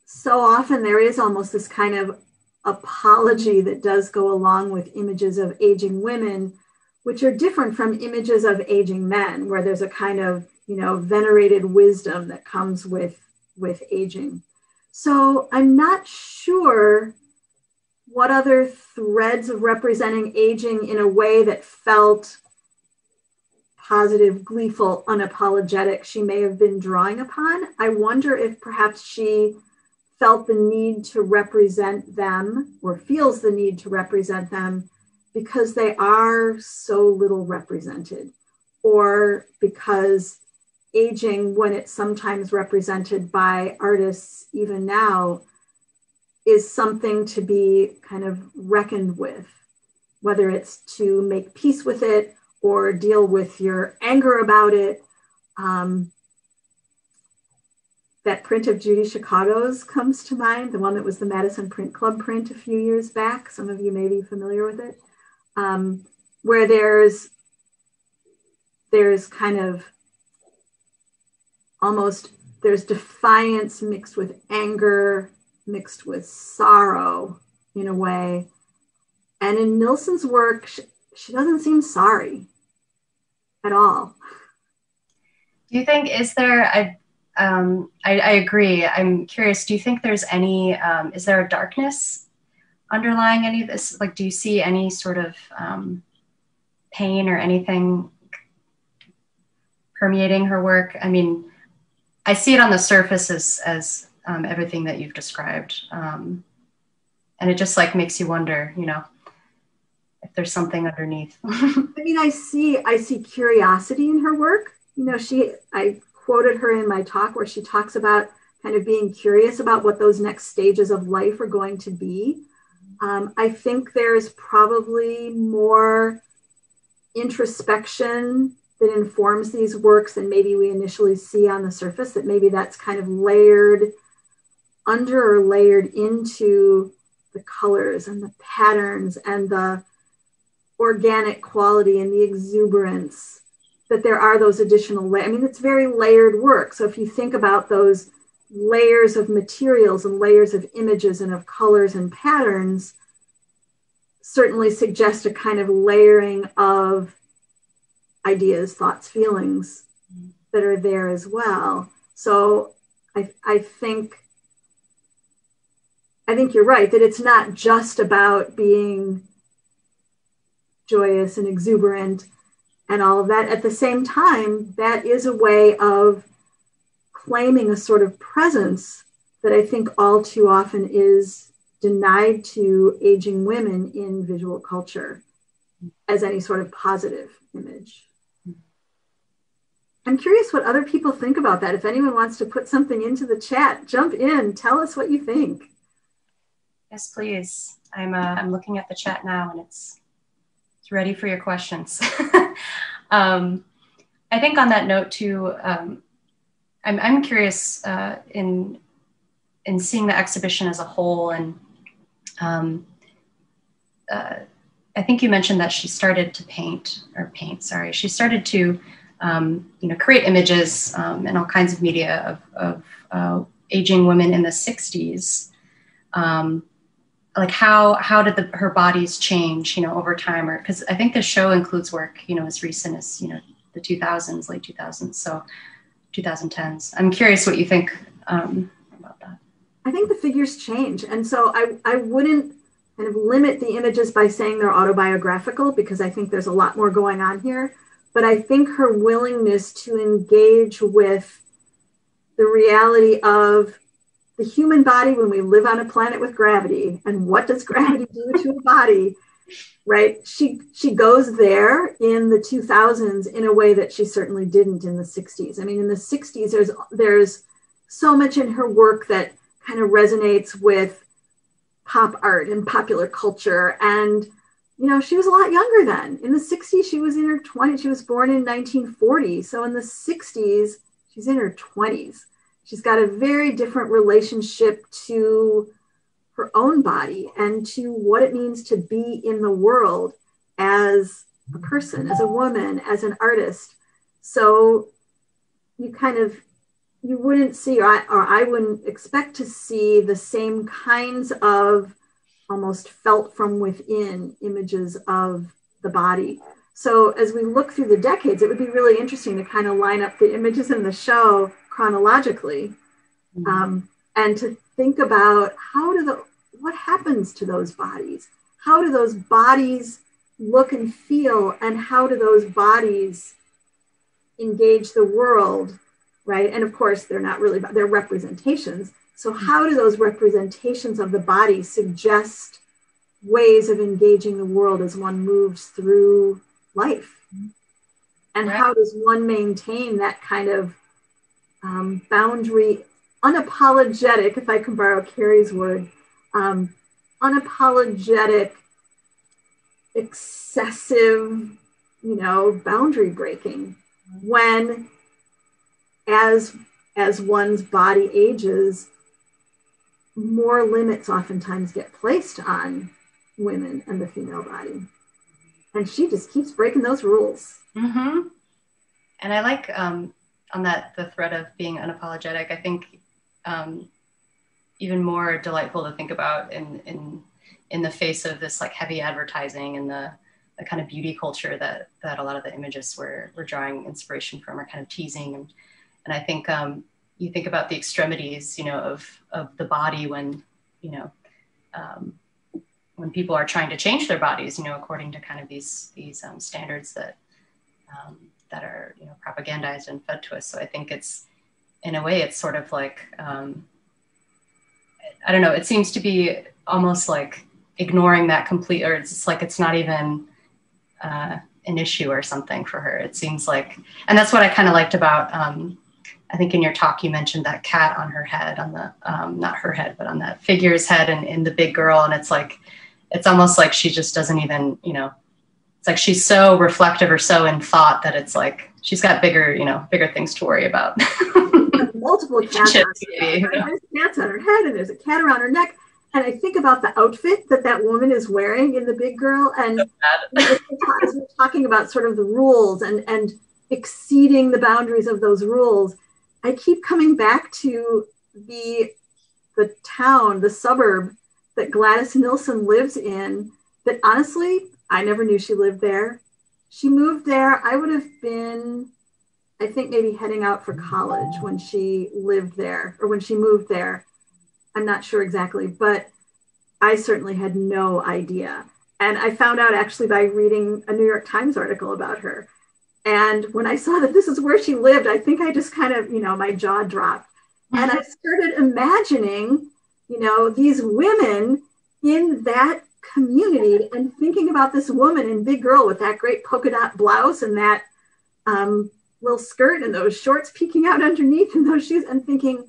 so often there is almost this kind of apology that does go along with images of aging women, which are different from images of aging men, where there's a kind of, you know, venerated wisdom that comes with, with aging. So I'm not sure what other threads of representing aging in a way that felt positive, gleeful, unapologetic she may have been drawing upon. I wonder if perhaps she felt the need to represent them or feels the need to represent them because they are so little represented, or because aging, when it's sometimes represented by artists even now, is something to be kind of reckoned with, whether it's to make peace with it or deal with your anger about it. Um, that print of Judy Chicago's comes to mind, the one that was the Madison Print Club print a few years back. Some of you may be familiar with it, um, where there's, there's kind of almost, there's defiance mixed with anger, mixed with sorrow in a way. And in Nilsson's work, she, she doesn't seem sorry at all. Do you think, is there, I, um, I, I agree, I'm curious, do you think there's any, um, is there a darkness underlying any of this? Like, do you see any sort of um, pain or anything permeating her work? I mean, I see it on the surface as, as um, everything that you've described. Um, and it just like makes you wonder, you know, if there's something underneath. I mean, I see, I see curiosity in her work. You know, she, I quoted her in my talk where she talks about kind of being curious about what those next stages of life are going to be. Um, I think there's probably more introspection that informs these works than maybe we initially see on the surface, that maybe that's kind of layered under or layered into the colors and the patterns and the organic quality and the exuberance, that there are those additional layers. I mean, it's very layered work. So if you think about those layers of materials and layers of images and of colors and patterns, certainly suggest a kind of layering of ideas, thoughts, feelings that are there as well. So I, I think, I think you're right, that it's not just about being joyous and exuberant and all of that. At the same time, that is a way of claiming a sort of presence that I think all too often is denied to aging women in visual culture as any sort of positive image. I'm curious what other people think about that. If anyone wants to put something into the chat, jump in, tell us what you think. Yes, please. I'm, uh, I'm looking at the chat now and it's It's ready for your questions. um, I think on that note too, um, I'm, I'm curious uh, in, in seeing the exhibition as a whole, and um, uh, I think you mentioned that she started to paint, or paint, sorry, she started to um, you know, create images um, and all kinds of media of, of uh, aging women in the sixties. Um, like how how did the, her bodies change, you know, over time? Or because I think the show includes work, you know, as recent as, you know, the two thousands, late two thousands, so twenty tens. I'm curious what you think um, about that. I think the figures change, and so I I wouldn't kind of limit the images by saying they're autobiographical, because I think there's a lot more going on here. But I think her willingness to engage with the reality of the human body when we live on a planet with gravity, and what does gravity do to a body, right? She she goes there in the two thousands in a way that she certainly didn't in the sixties. I mean, in the sixties, there's there's so much in her work that kind of resonates with pop art and popular culture. And, you know, she was a lot younger then. In the sixties, she was in her twenties. She was born in nineteen forty. So in the sixties, she's in her twenties. She's got a very different relationship to her own body and to what it means to be in the world as a person, as a woman, as an artist. So you kind of, you wouldn't see, or I, or I wouldn't expect to see the same kinds of almost felt from within images of the body. So as we look through the decades, it would be really interesting to kind of line up the images in the show chronologically, mm-hmm. um, and to think about how do the, what happens to those bodies? How do those bodies look and feel, and how do those bodies engage the world, right? And of course, they're not really, they're representations. So how do those representations of the body suggest ways of engaging the world as one moves through life? And right. How does one maintain that kind of um, boundary, unapologetic, if I can borrow Carrie's word, um, unapologetic, excessive, you know, boundary breaking when as, as one's body ages, more limits oftentimes get placed on women and the female body. And she just keeps breaking those rules. Mm-hmm. And I like um, on that, the thread of being unapologetic, I think um, even more delightful to think about in, in, in the face of this like heavy advertising and the, the kind of beauty culture that, that a lot of the imagists were, were drawing inspiration from, or kind of teasing. And, and I think um, you think about the extremities, you know, of, of the body when, you know, um, when people are trying to change their bodies, you know, according to kind of these these um, standards that um, that are, you know, propagandized and fed to us. So I think it's, in a way, it's sort of like, um, I don't know, it seems to be almost like ignoring that complete, or it's like it's not even uh, an issue or something for her. It seems like, and that's what I kind of liked about, um, I think in your talk, you mentioned that cat on her head, on the, um, not her head, but on that figure's head and in The Big Girl. And it's like, it's almost like she just doesn't even, you know, it's like she's so reflective or so in thought that it's like she's got bigger, you know, bigger things to worry about. Multiple cats, maybe, on her head, right? There's cats on her head, and there's a cat around her neck. And I think about the outfit that that woman is wearing in The Big Girl. And so bad. As we're talking about sort of the rules and, and exceeding the boundaries of those rules, I keep coming back to the, the town, the suburb that Gladys Nilsson lives in, that honestly, I never knew she lived there. She moved there. I would have been, I think, maybe heading out for college when she lived there, or when she moved there. I'm not sure exactly, but I certainly had no idea. And I found out actually by reading a New York Times article about her. And when I saw that this is where she lived, I think I just kind of, you know, my jaw dropped. And I started imagining, you know, these women in that community and thinking about this woman in Big Girl with that great polka dot blouse and that um, little skirt and those shorts peeking out underneath and those shoes, and thinking,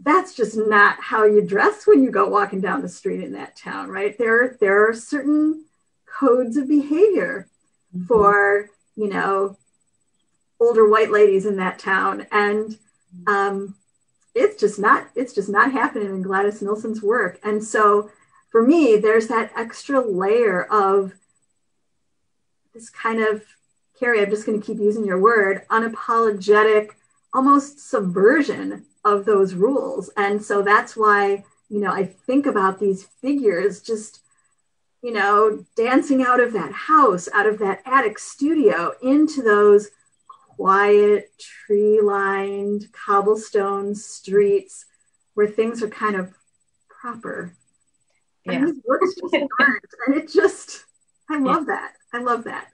that's just not how you dress when you go walking down the street in that town, right? There, there are certain codes of behavior mm-hmm. for, you know, older white ladies in that town. And um, it's just not, it's just not happening in Gladys Nilsson's work. And so for me, there's that extra layer of this kind of, Carrie, I'm just going to keep using your word, unapologetic, almost subversion of those rules. And so that's why you know, I think about these figures just, you know, dancing out of that house, out of that attic studio into those quiet, tree-lined, cobblestone streets where things are kind of proper. Yeah. And his works just aren't. And it just, I love yeah. that. I love that.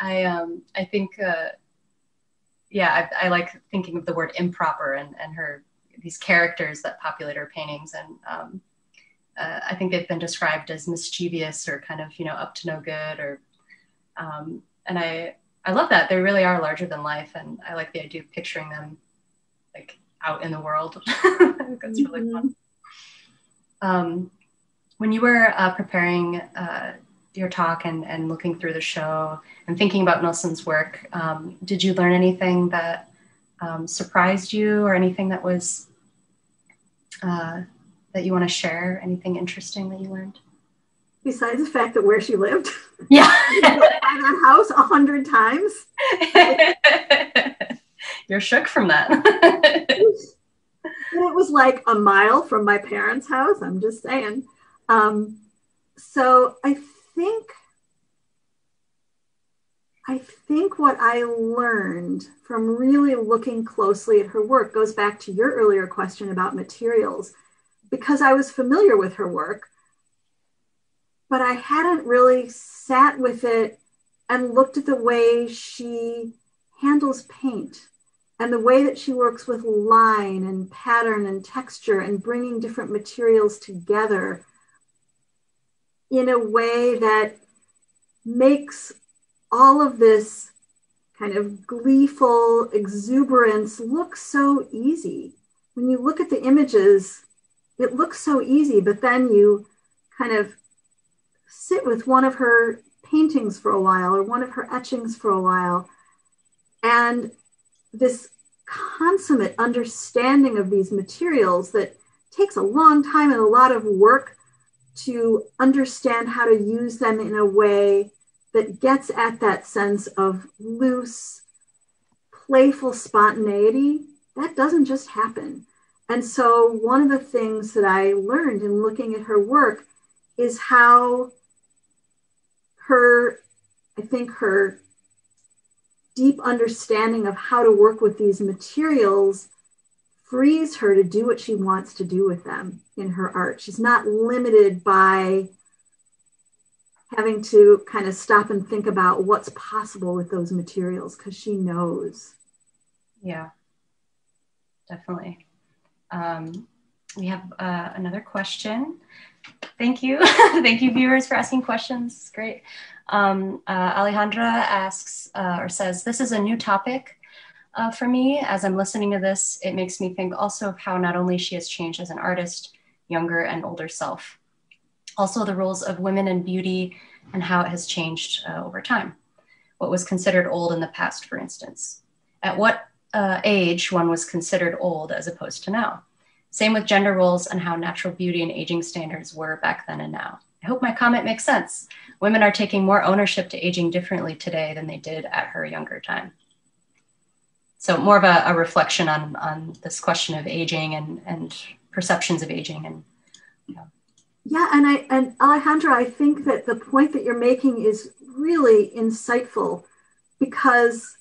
I um I think uh, yeah I, I like thinking of the word improper and and her these characters that populate her paintings, and um, uh, I think they've been described as mischievous or kind of you know up to no good, or um, and I I love that they really are larger than life, and I like the idea of picturing them like out in the world. I think that's really mm-hmm. fun. Um, when you were uh, preparing uh, your talk and, and looking through the show and thinking about Nilsson's work, um, did you learn anything that um, surprised you, or anything that was, uh, that you want to share, anything interesting that you learned? Besides the fact that where she lived. Yeah. At her house a hundred times. You're shook from that. It was like a mile from my parents' house, I'm just saying. Um, so I think I think, I think what I learned from really looking closely at her work goes back to your earlier question about materials, because I was familiar with her work, but I hadn't really sat with it and looked at the way she handles paint and the way that she works with line and pattern and texture and bringing different materials together in a way that makes all of this kind of gleeful exuberance look so easy. When you look at the images, it looks so easy, but then you kind of sit with one of her paintings for a while or one of her etchings for a while, and this consummate understanding of these materials that takes a long time and a lot of work to understand how to use them in a way that gets at that sense of loose, playful spontaneity, that doesn't just happen. And so one of the things that I learned in looking at her work is how her, I think her deep understanding of how to work with these materials frees her to do what she wants to do with them in her art. She's not limited by having to kind of stop and think about what's possible with those materials, because she knows. Yeah, definitely. Um, we have uh, another question. Thank you. Thank you, viewers, for asking questions. It's great. Um, uh, Alejandra asks uh, or says, this is a new topic. Uh, for me, as I'm listening to this, it makes me think also of how not only she has changed as an artist, younger and older self, also the roles of women and beauty and how it has changed uh, over time. What was considered old in the past, for instance. At what uh, age one was considered old as opposed to now. Same with gender roles and how natural beauty and aging standards were back then and now. I hope my comment makes sense. Women are taking more ownership to aging differently today than they did at her younger time. So more of a, a reflection on, on this question of aging and, and perceptions of aging. And you know. Yeah, and, I, and Alejandra, I think that the point that you're making is really insightful, because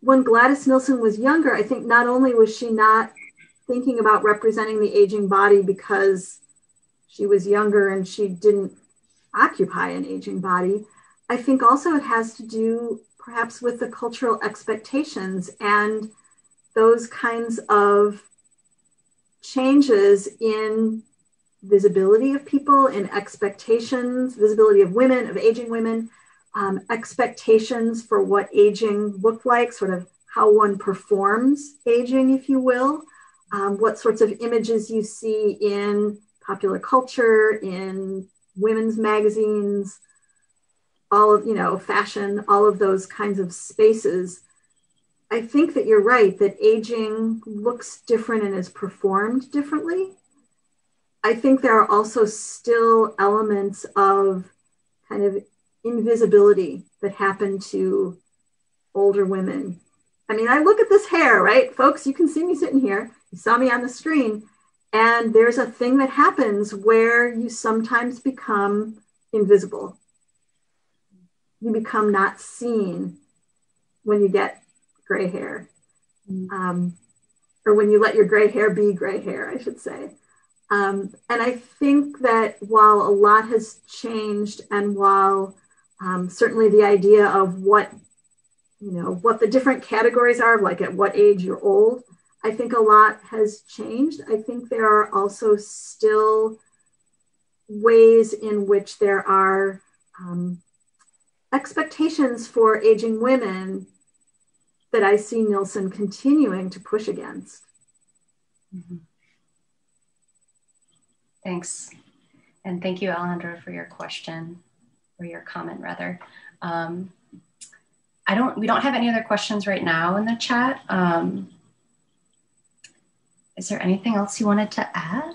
when Gladys Nilsson was younger, I think not only was she not thinking about representing the aging body because she was younger and she didn't occupy an aging body, I think also it has to do perhaps with the cultural expectations and those kinds of changes in visibility of people, in expectations, visibility of women, of aging women, um, expectations for what aging looked like, sort of how one performs aging, if you will, um, what sorts of images you see in popular culture, in women's magazines, all of, you know, fashion, all of those kinds of spaces. I think that you're right, that aging looks different and is performed differently. I think there are also still elements of kind of invisibility that happen to older women. I mean, I look at this hair, right? Folks, you can see me sitting here. You saw me on the screen. And there's a thing that happens where you sometimes become invisible. You become not seen when you get gray hair, um, or when you let your gray hair be gray hair, I should say. Um, and I think that while a lot has changed, and while um, certainly the idea of what, you know, what the different categories are, like at what age you're old, I think a lot has changed. I think there are also still ways in which there are um, expectations for aging women that I see Nilsson continuing to push against. Mm-hmm. Thanks. And thank you, Alejandra, for your question, or your comment rather. Um, I don't, we don't have any other questions right now in the chat. Um, is there anything else you wanted to add?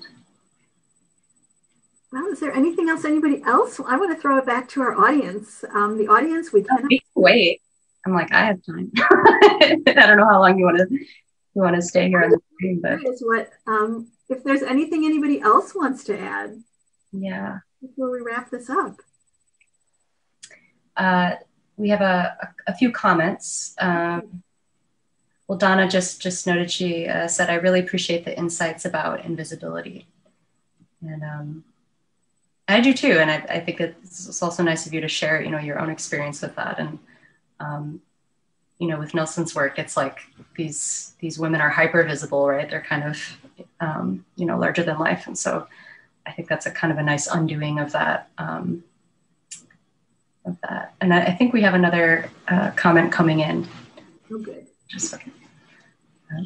Well, is there anything else, anybody else? I want to throw it back to our audience. Um, the audience, we can wait. I'm like, I have time. I don't know how long you want to, you want to stay here on the screen, but. What, um, if there's anything anybody else wants to add. Yeah. Before we wrap this up. Uh, we have a, a, a few comments. Um, well, Donna just, just noted, she uh, said, I really appreciate the insights about invisibility. And um, I do too. And I, I think it's also nice of you to share, you know, your own experience with that. And Um, you know, with Nilsson's work, it's like these these women are hyper visible, right? They're kind of, um, you know, larger than life. And so I think that's a kind of a nice undoing of that. Um, of that. And I, I think we have another uh, comment coming in. Oh, good. Just a second. Uh,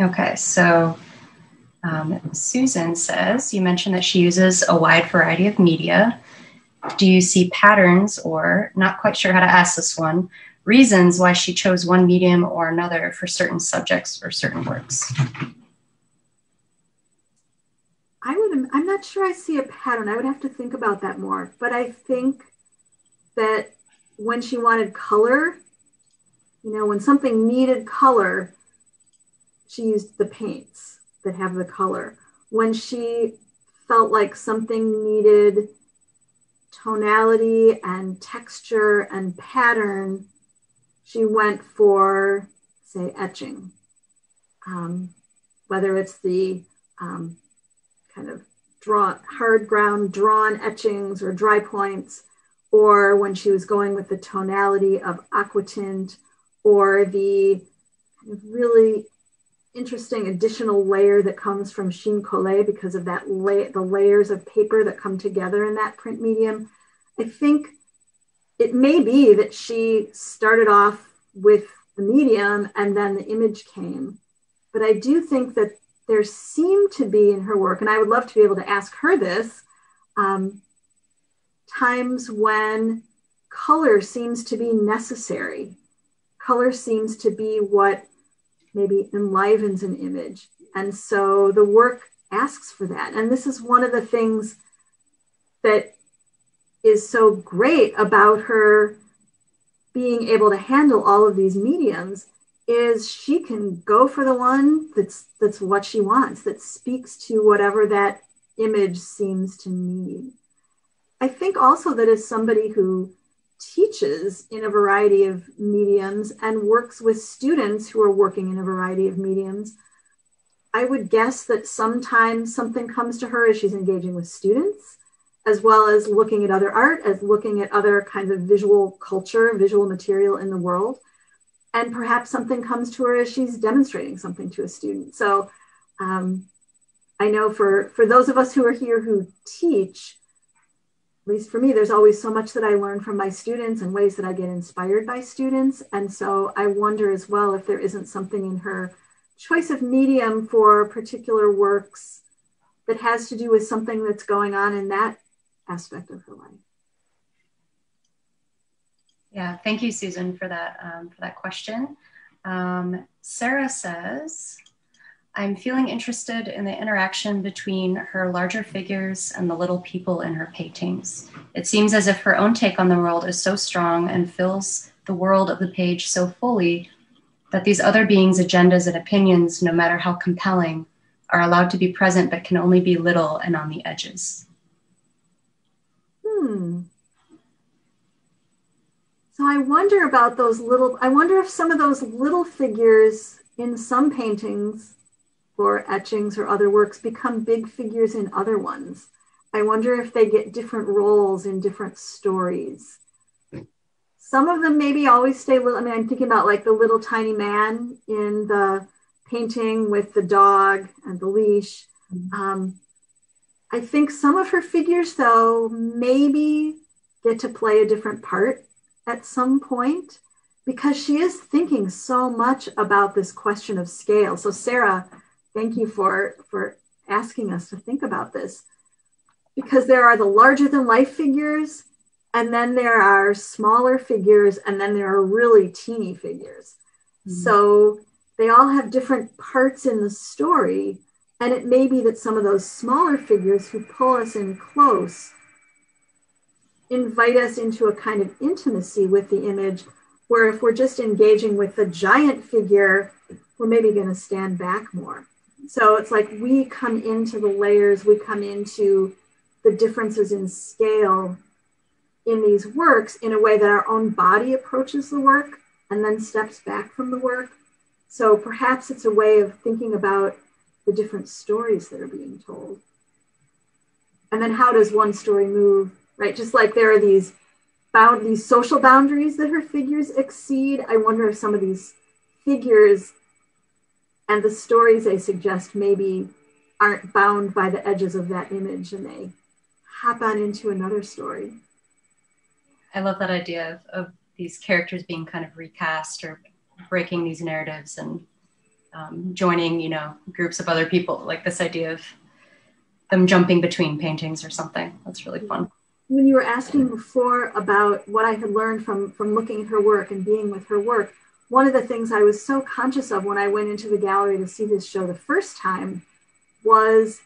Okay, so um, Susan says, you mentioned that she uses a wide variety of media. Do you see patterns or, not quite sure how to ask this one, reasons why she chose one medium or another for certain subjects or certain works? I would, I'm not sure I see a pattern. I would have to think about that more. But I think that when she wanted color, you know, when something needed color, she used the paints that have the color. When she felt like something needed tonality and texture and pattern, she went for, say, etching. Um, whether it's the um, kind of draw, hard ground drawn etchings or dry points, or when she was going with the tonality of aquatint, or the really interesting additional layer that comes from sheen collé because of that la- the layers of paper that come together in that print medium. I think it may be that she started off with the medium and then the image came. But I do think that there seemed to be in her work, and I would love to be able to ask her this, um, times when color seems to be necessary. Color seems to be what maybe enlivens an image. And so the work asks for that. And this is one of the things that is so great about her being able to handle all of these mediums, is she can go for the one that's, that's what she wants, that speaks to whatever that image seems to need. I think also that as somebody who teaches in a variety of mediums and works with students who are working in a variety of mediums, I would guess that sometimes something comes to her as she's engaging with students, as well as looking at other art, as looking at other kinds of visual culture, visual material in the world. And perhaps something comes to her as she's demonstrating something to a student. So um, I know for, for those of us who are here who teach, at least for me, there's always so much that I learn from my students and ways that I get inspired by students. And so I wonder as well if there isn't something in her choice of medium for particular works that has to do with something that's going on in that aspect of her life. Yeah, thank you, Susan, for that, um, for that question. Um, Sarah says, I'm feeling interested in the interaction between her larger figures and the little people in her paintings. It seems as if her own take on the world is so strong and fills the world of the page so fully that these other beings' agendas and opinions, no matter how compelling, are allowed to be present but can only be little and on the edges. Hmm. So I wonder about those little, I wonder if some of those little figures in some paintings or etchings or other works become big figures in other ones. I wonder if they get different roles in different stories. Some of them maybe always stay little. I mean, I'm thinking about like the little tiny man in the painting with the dog and the leash. Um, I think some of her figures though, maybe get to play a different part at some point because she is thinking so much about this question of scale. So Sarah, thank you for, for asking us to think about this because there are the larger than life figures, and then there are smaller figures, and then there are really teeny figures. Mm-hmm. So they all have different parts in the story. And it may be that some of those smaller figures who pull us in close invite us into a kind of intimacy with the image, where if we're just engaging with the giant figure, we're maybe going to stand back more. So it's like we come into the layers, we come into the differences in scale in these works in a way that our own body approaches the work and then steps back from the work. So perhaps it's a way of thinking about the different stories that are being told. And then how does one story move, right? Just like there are these, bound, these social boundaries that her figures exceed, I wonder if some of these figures and the stories they suggest maybe aren't bound by the edges of that image and they hop on into another story. I love that idea of, of these characters being kind of recast or breaking these narratives and um, joining, you know, groups of other people, like this idea of them jumping between paintings or something. That's really fun. When you were asking before about what I had learned from, from looking at her work and being with her work, one of the things I was so conscious of when I went into the gallery to see this show the first time was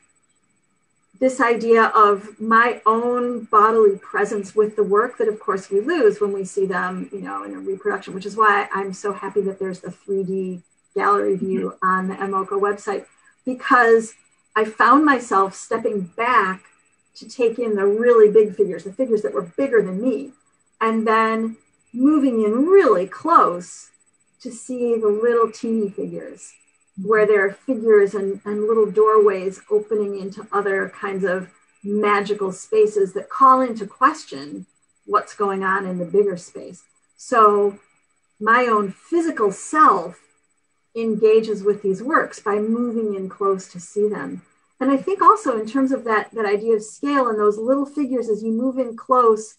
this idea of my own bodily presence with the work that of course we lose when we see them, you know, in a reproduction, which is why I'm so happy that there's the three D gallery view mm-hmm. on the MMoCA website, because I found myself stepping back to take in the really big figures, the figures that were bigger than me, and then moving in really close to see the little teeny figures, where there are figures and, and little doorways opening into other kinds of magical spaces that call into question what's going on in the bigger space. So my own physical self engages with these works by moving in close to see them. And I think also in terms of that, that idea of scale and those little figures, as you move in close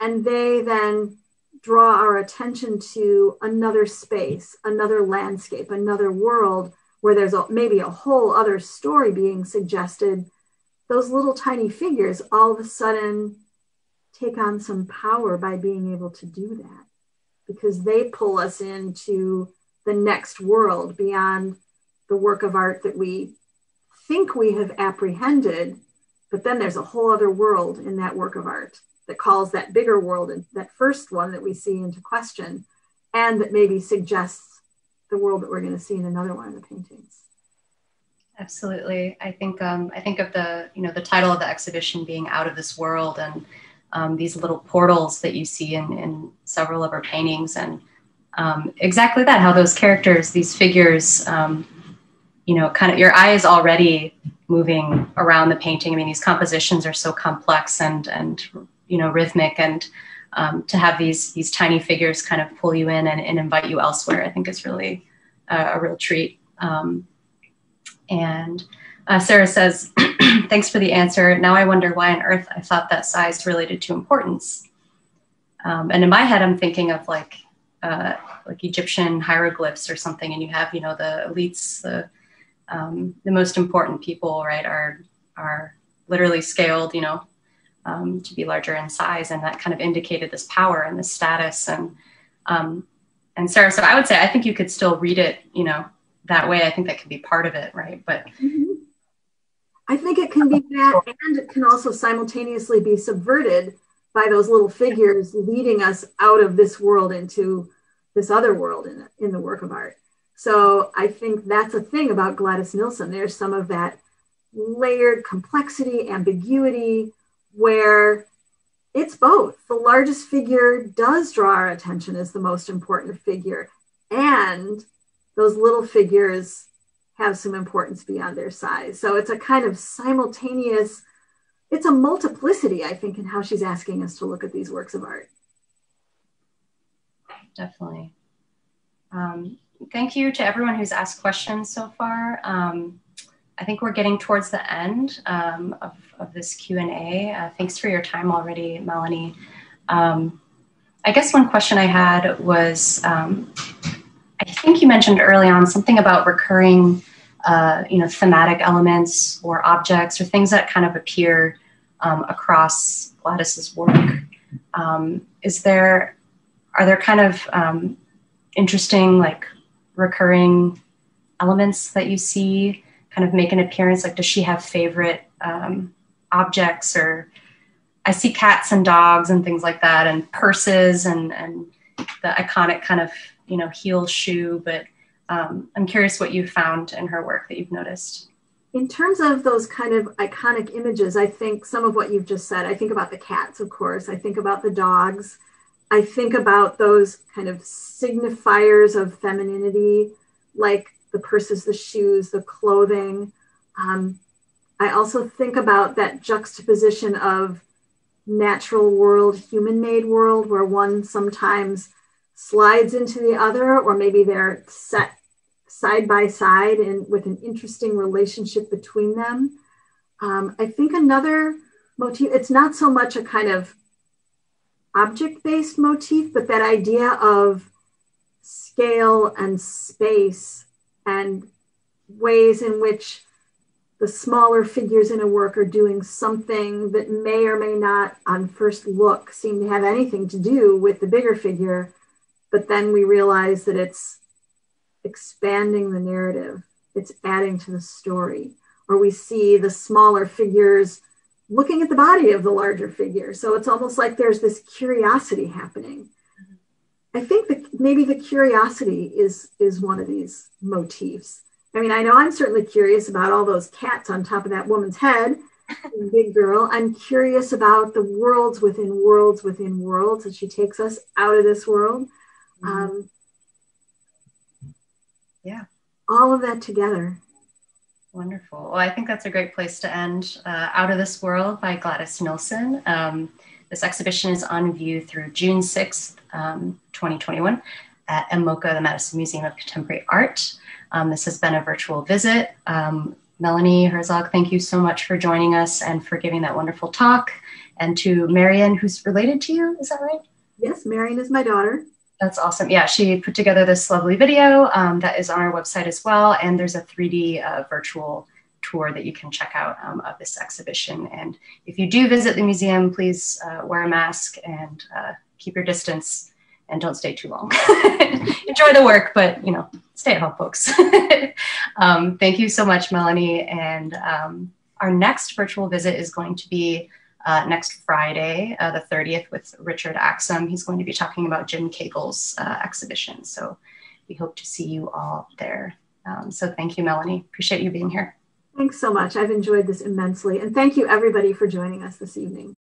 and they then draw our attention to another space, another landscape, another world where there's a, maybe a whole other story being suggested, those little tiny figures all of a sudden take on some power by being able to do that, because they pull us into the next world beyond the work of art that we think we have apprehended, but then there's a whole other world in that work of art that calls that bigger world, and that first one that we see, into question, and that maybe suggests the world that we're going to see in another one of the paintings. Absolutely. I think um, I think of the, you know, the title of the exhibition being Out of This World, and um, these little portals that you see in, in several of her paintings, and um, exactly that, how those characters, these figures, um, you know, kind of your eye is already moving around the painting. I mean, these compositions are so complex and, and you know, rhythmic, and um, to have these these tiny figures kind of pull you in and, and invite you elsewhere, I think is really uh, a real treat. Um, and uh, Sarah says, thanks for the answer. Now I wonder why on earth I thought that size related to importance. Um, and in my head, I'm thinking of like uh, like Egyptian hieroglyphs or something, and you have, you know, the elites, the um, the most important people, right, are are literally scaled, you know, Um, to be larger in size, and that kind of indicated this power and this status. And um, and Sarah, so I would say I think you could still read it, you know, that way, I think that can be part of it, right? But mm-hmm. I think it can be that, and it can also simultaneously be subverted by those little figures leading us out of this world into this other world in, in the work of art. So I think that's a thing about Gladys Nilsson. There's some of that layered complexity, ambiguity, where it's both. The largest figure does draw our attention as the most important figure, and those little figures have some importance beyond their size. So it's a kind of simultaneous, it's a multiplicity, I think, in how she's asking us to look at these works of art. Definitely. Um, thank you to everyone who's asked questions so far. Um, I think we're getting towards the end um, of, of this Q and A. Uh, thanks for your time already, Melanie. Um, I guess one question I had was, um, I think you mentioned early on something about recurring, uh, you know, thematic elements or objects or things that kind of appear um, across Gladys's work. Um, is there, are there kind of um, interesting, like, recurring elements that you see kind of make an appearance? Like, does she have favorite um, objects? Or I see cats and dogs and things like that, and purses and, and the iconic kind of, you know, heel shoe, but um, I'm curious what you found in her work that you've noticed. In terms of those kind of iconic images, I think some of what you've just said, I think about the cats, of course, I think about the dogs, I think about those kind of signifiers of femininity, like the purses, the shoes, the clothing. Um, I also think about that juxtaposition of natural world, human-made world, where one sometimes slides into the other, or maybe they're set side by side and with an interesting relationship between them. Um, I think another motif, it's not so much a kind of object-based motif, but that idea of scale and space and ways in which the smaller figures in a work are doing something that may or may not on first look seem to have anything to do with the bigger figure, but then we realize that it's expanding the narrative, it's adding to the story, or we see the smaller figures looking at the body of the larger figure. So it's almost like there's this curiosity happening. I think that maybe the curiosity is, is one of these motifs. I mean, I know I'm certainly curious about all those cats on top of that woman's head, Big Girl. I'm curious about the worlds within worlds within worlds, and she takes us out of this world. Um, yeah, all of that together. Wonderful. Well, I think that's a great place to end. Uh, Out of This World by Gladys Nilsson. Um, this exhibition is on view through June sixth, um, twenty twenty-one at MMoCA, the Madison Museum of Contemporary Art. Um, this has been a virtual visit. Um, Melanie Herzog, thank you so much for joining us and for giving that wonderful talk. And to Marion, who's related to you, is that right? Yes, Marion is my daughter. That's awesome. Yeah, she put together this lovely video um, that is on our website as well. And there's a three D uh, virtual tour that you can check out um, of this exhibition. And if you do visit the museum, please uh, wear a mask and uh, keep your distance and don't stay too long. Enjoy the work, but, you know, stay at home, folks. um, thank you so much, Melanie. And um, our next virtual visit is going to be Uh, next Friday, uh, the thirtieth, with Richard Axum. He's going to be talking about Jim Cagle's uh, exhibition. So we hope to see you all there. Um, so thank you, Melanie. Appreciate you being here. Thanks so much. I've enjoyed this immensely. And thank you, everybody, for joining us this evening.